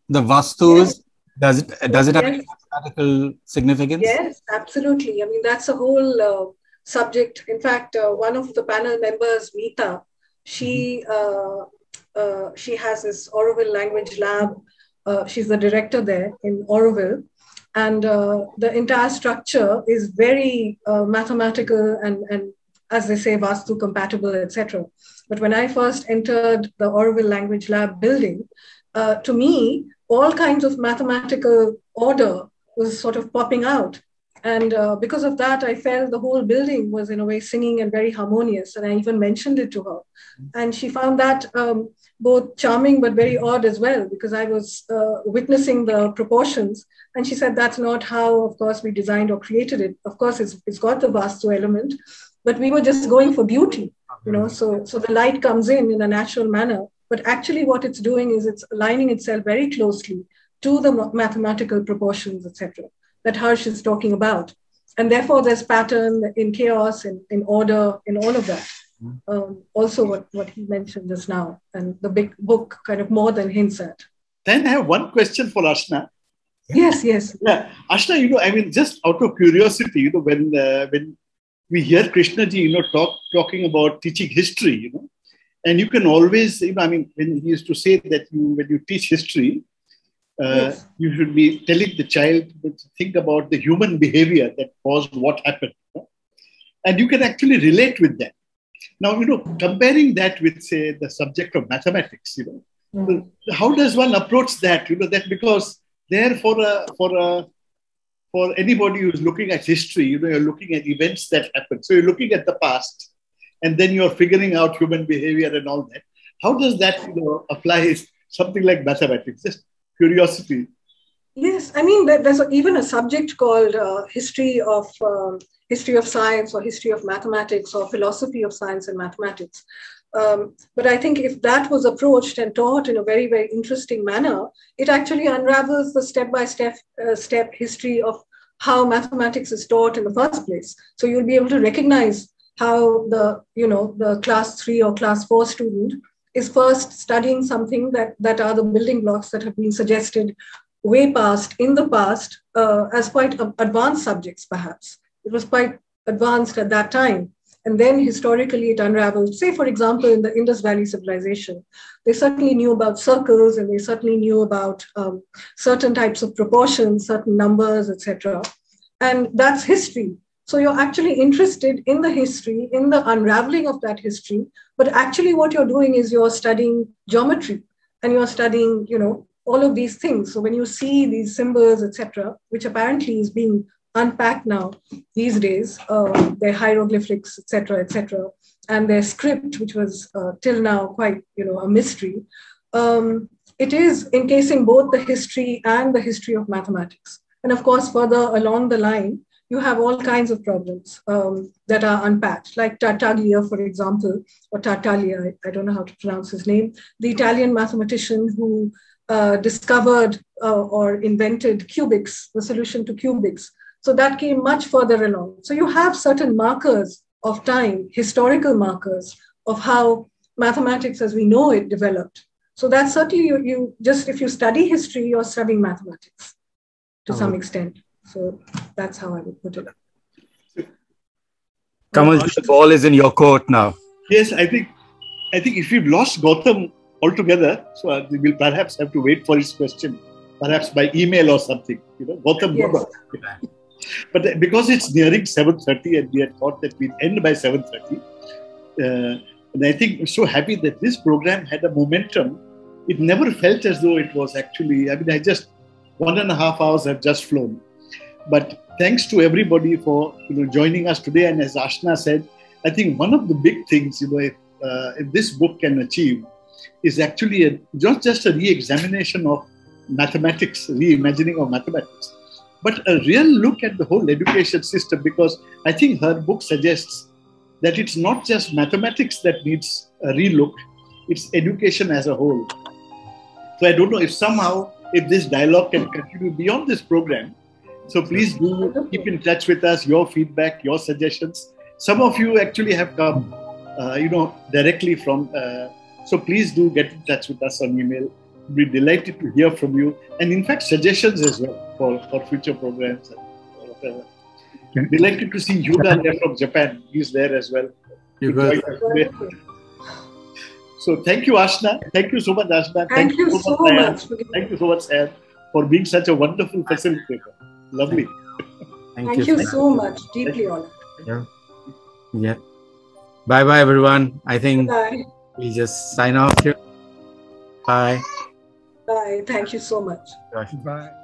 The vastus? Yes. Does it does it have yes. mathematical significance? Yes, absolutely. I mean, that's a whole uh, subject. In fact, uh, one of the panel members, Meeta, she uh, uh, she has this Auroville Language Lab. Uh, she's the director there in Auroville, and uh, the entire structure is very uh, mathematical and and as they say, Vastu compatible, et cetera. But when I first entered the Auroville Language Lab building, uh, to me, all kinds of mathematical order was sort of popping out. And uh, because of that, I felt the whole building was in a way singing and very harmonious. And I even mentioned it to her. And she found that um, both charming, but very odd as well, because I was uh, witnessing the proportions. And she said, that's not how, of course, we designed or created it. Of course, it's, it's got the Vastu element, but we were just going for beauty, you know, so, so the light comes in in a natural manner. But actually what it's doing is it's aligning itself very closely to the mathematical proportions, et cetera, that Harsh is talking about. And therefore there's pattern in chaos, in, in order, in all of that. Um, also what, what he mentioned just now, and the big book kind of more than hints at. Then I have one question for Ashna. Yes, yes. Yeah. Ashna, you know, I mean, just out of curiosity, you know, when, uh, when we hear Krishnaji, you know, talk, talking about teaching history, you know, and you can always, you know, I mean, when he used to say that you, when you teach history, uh, yes. you should be telling the child to think about the human behavior that caused what happened. You know? And you can actually relate with that. Now, you know, comparing that with, say, the subject of mathematics, you know, mm. how does one approach that? You know, that because there for a, for a, for anybody who's looking at history, you know, you're looking at events that happened. So you're looking at the past. And then you're figuring out human behavior and all that. How does that, you know, apply something like mathematics? Just curiosity. Yes, I mean, there's even a subject called uh, history of um, history of science or history of mathematics or philosophy of science and mathematics. Um, but I think if that was approached and taught in a very, very interesting manner, it actually unravels the step-by-step uh, step history of how mathematics is taught in the first place. So you'll be able to recognize how the, you know, the class three or class four student is first studying something that, that are the building blocks that have been suggested way past, in the past, uh, as quite advanced subjects, perhaps. It was quite advanced at that time. And then historically it unraveled, say, for example, in the Indus Valley civilization, they certainly knew about circles and they certainly knew about um, certain types of proportions, certain numbers, et cetera. And that's history. So you're actually interested in the history, in the unraveling of that history. But actually what you're doing is you're studying geometry and you're studying, you know, all of these things. So when you see these symbols, et cetera, which apparently is being unpacked now these days, uh, their hieroglyphics, et cetera, et cetera, and their script, which was uh, till now quite, you know, a mystery. Um, it is encasing both the history and the history of mathematics. And of course, further along the line, you have all kinds of problems um, that are unpacked, like Tartaglia, for example, or Tartaglia, I, I don't know how to pronounce his name, the Italian mathematician who uh, discovered uh, or invented cubics, the solution to cubics. So that came much further along. So you have certain markers of time, historical markers of how mathematics as we know it developed. So that's certainly, you, you just, if you study history, you're studying mathematics to oh. some extent. So that's how I would put it up. Kamal, the ball is in your court now. Yes, I think, I think if we've lost Gautam altogether, so we'll perhaps have to wait for his question, perhaps by email or something, you know, Gautam. Yes. But because it's nearing seven thirty and we had thought that we'd end by seven thirty, uh, and I think I'm so happy that this program had a momentum. It never felt as though it was actually, I mean, I just, one and a half hours have just flown. But thanks to everybody for, you know, joining us today. And as Ashna said, I think one of the big things, you know, if, uh, if this book can achieve is actually a, not just a re-examination of mathematics, reimagining of mathematics, but a real look at the whole education system, because I think her book suggests that it's not just mathematics that needs a relook, it's education as a whole. So I don't know if somehow, if this dialogue can continue beyond this program. So please do keep in touch with us, your feedback, your suggestions. Some of you actually have come, uh, you know, directly from, uh, so please do get in touch with us on email. We'll be delighted to hear from you. And in fact, suggestions as well for, for future programs and whatever. Delighted to see Yuga there from Japan. He's there as well. Yuga. So thank you, Ashna. Thank you so much, Ashna. Thank, thank you so much. much. Thank you so much, Sayan, for being such a wonderful facilitator. Lovely. Thank, thank you, you so you. much. Deeply honored. Yeah. Yeah. Bye bye, everyone. I think Bye. we just sign off here. Bye. Bye. Thank you so much. Bye.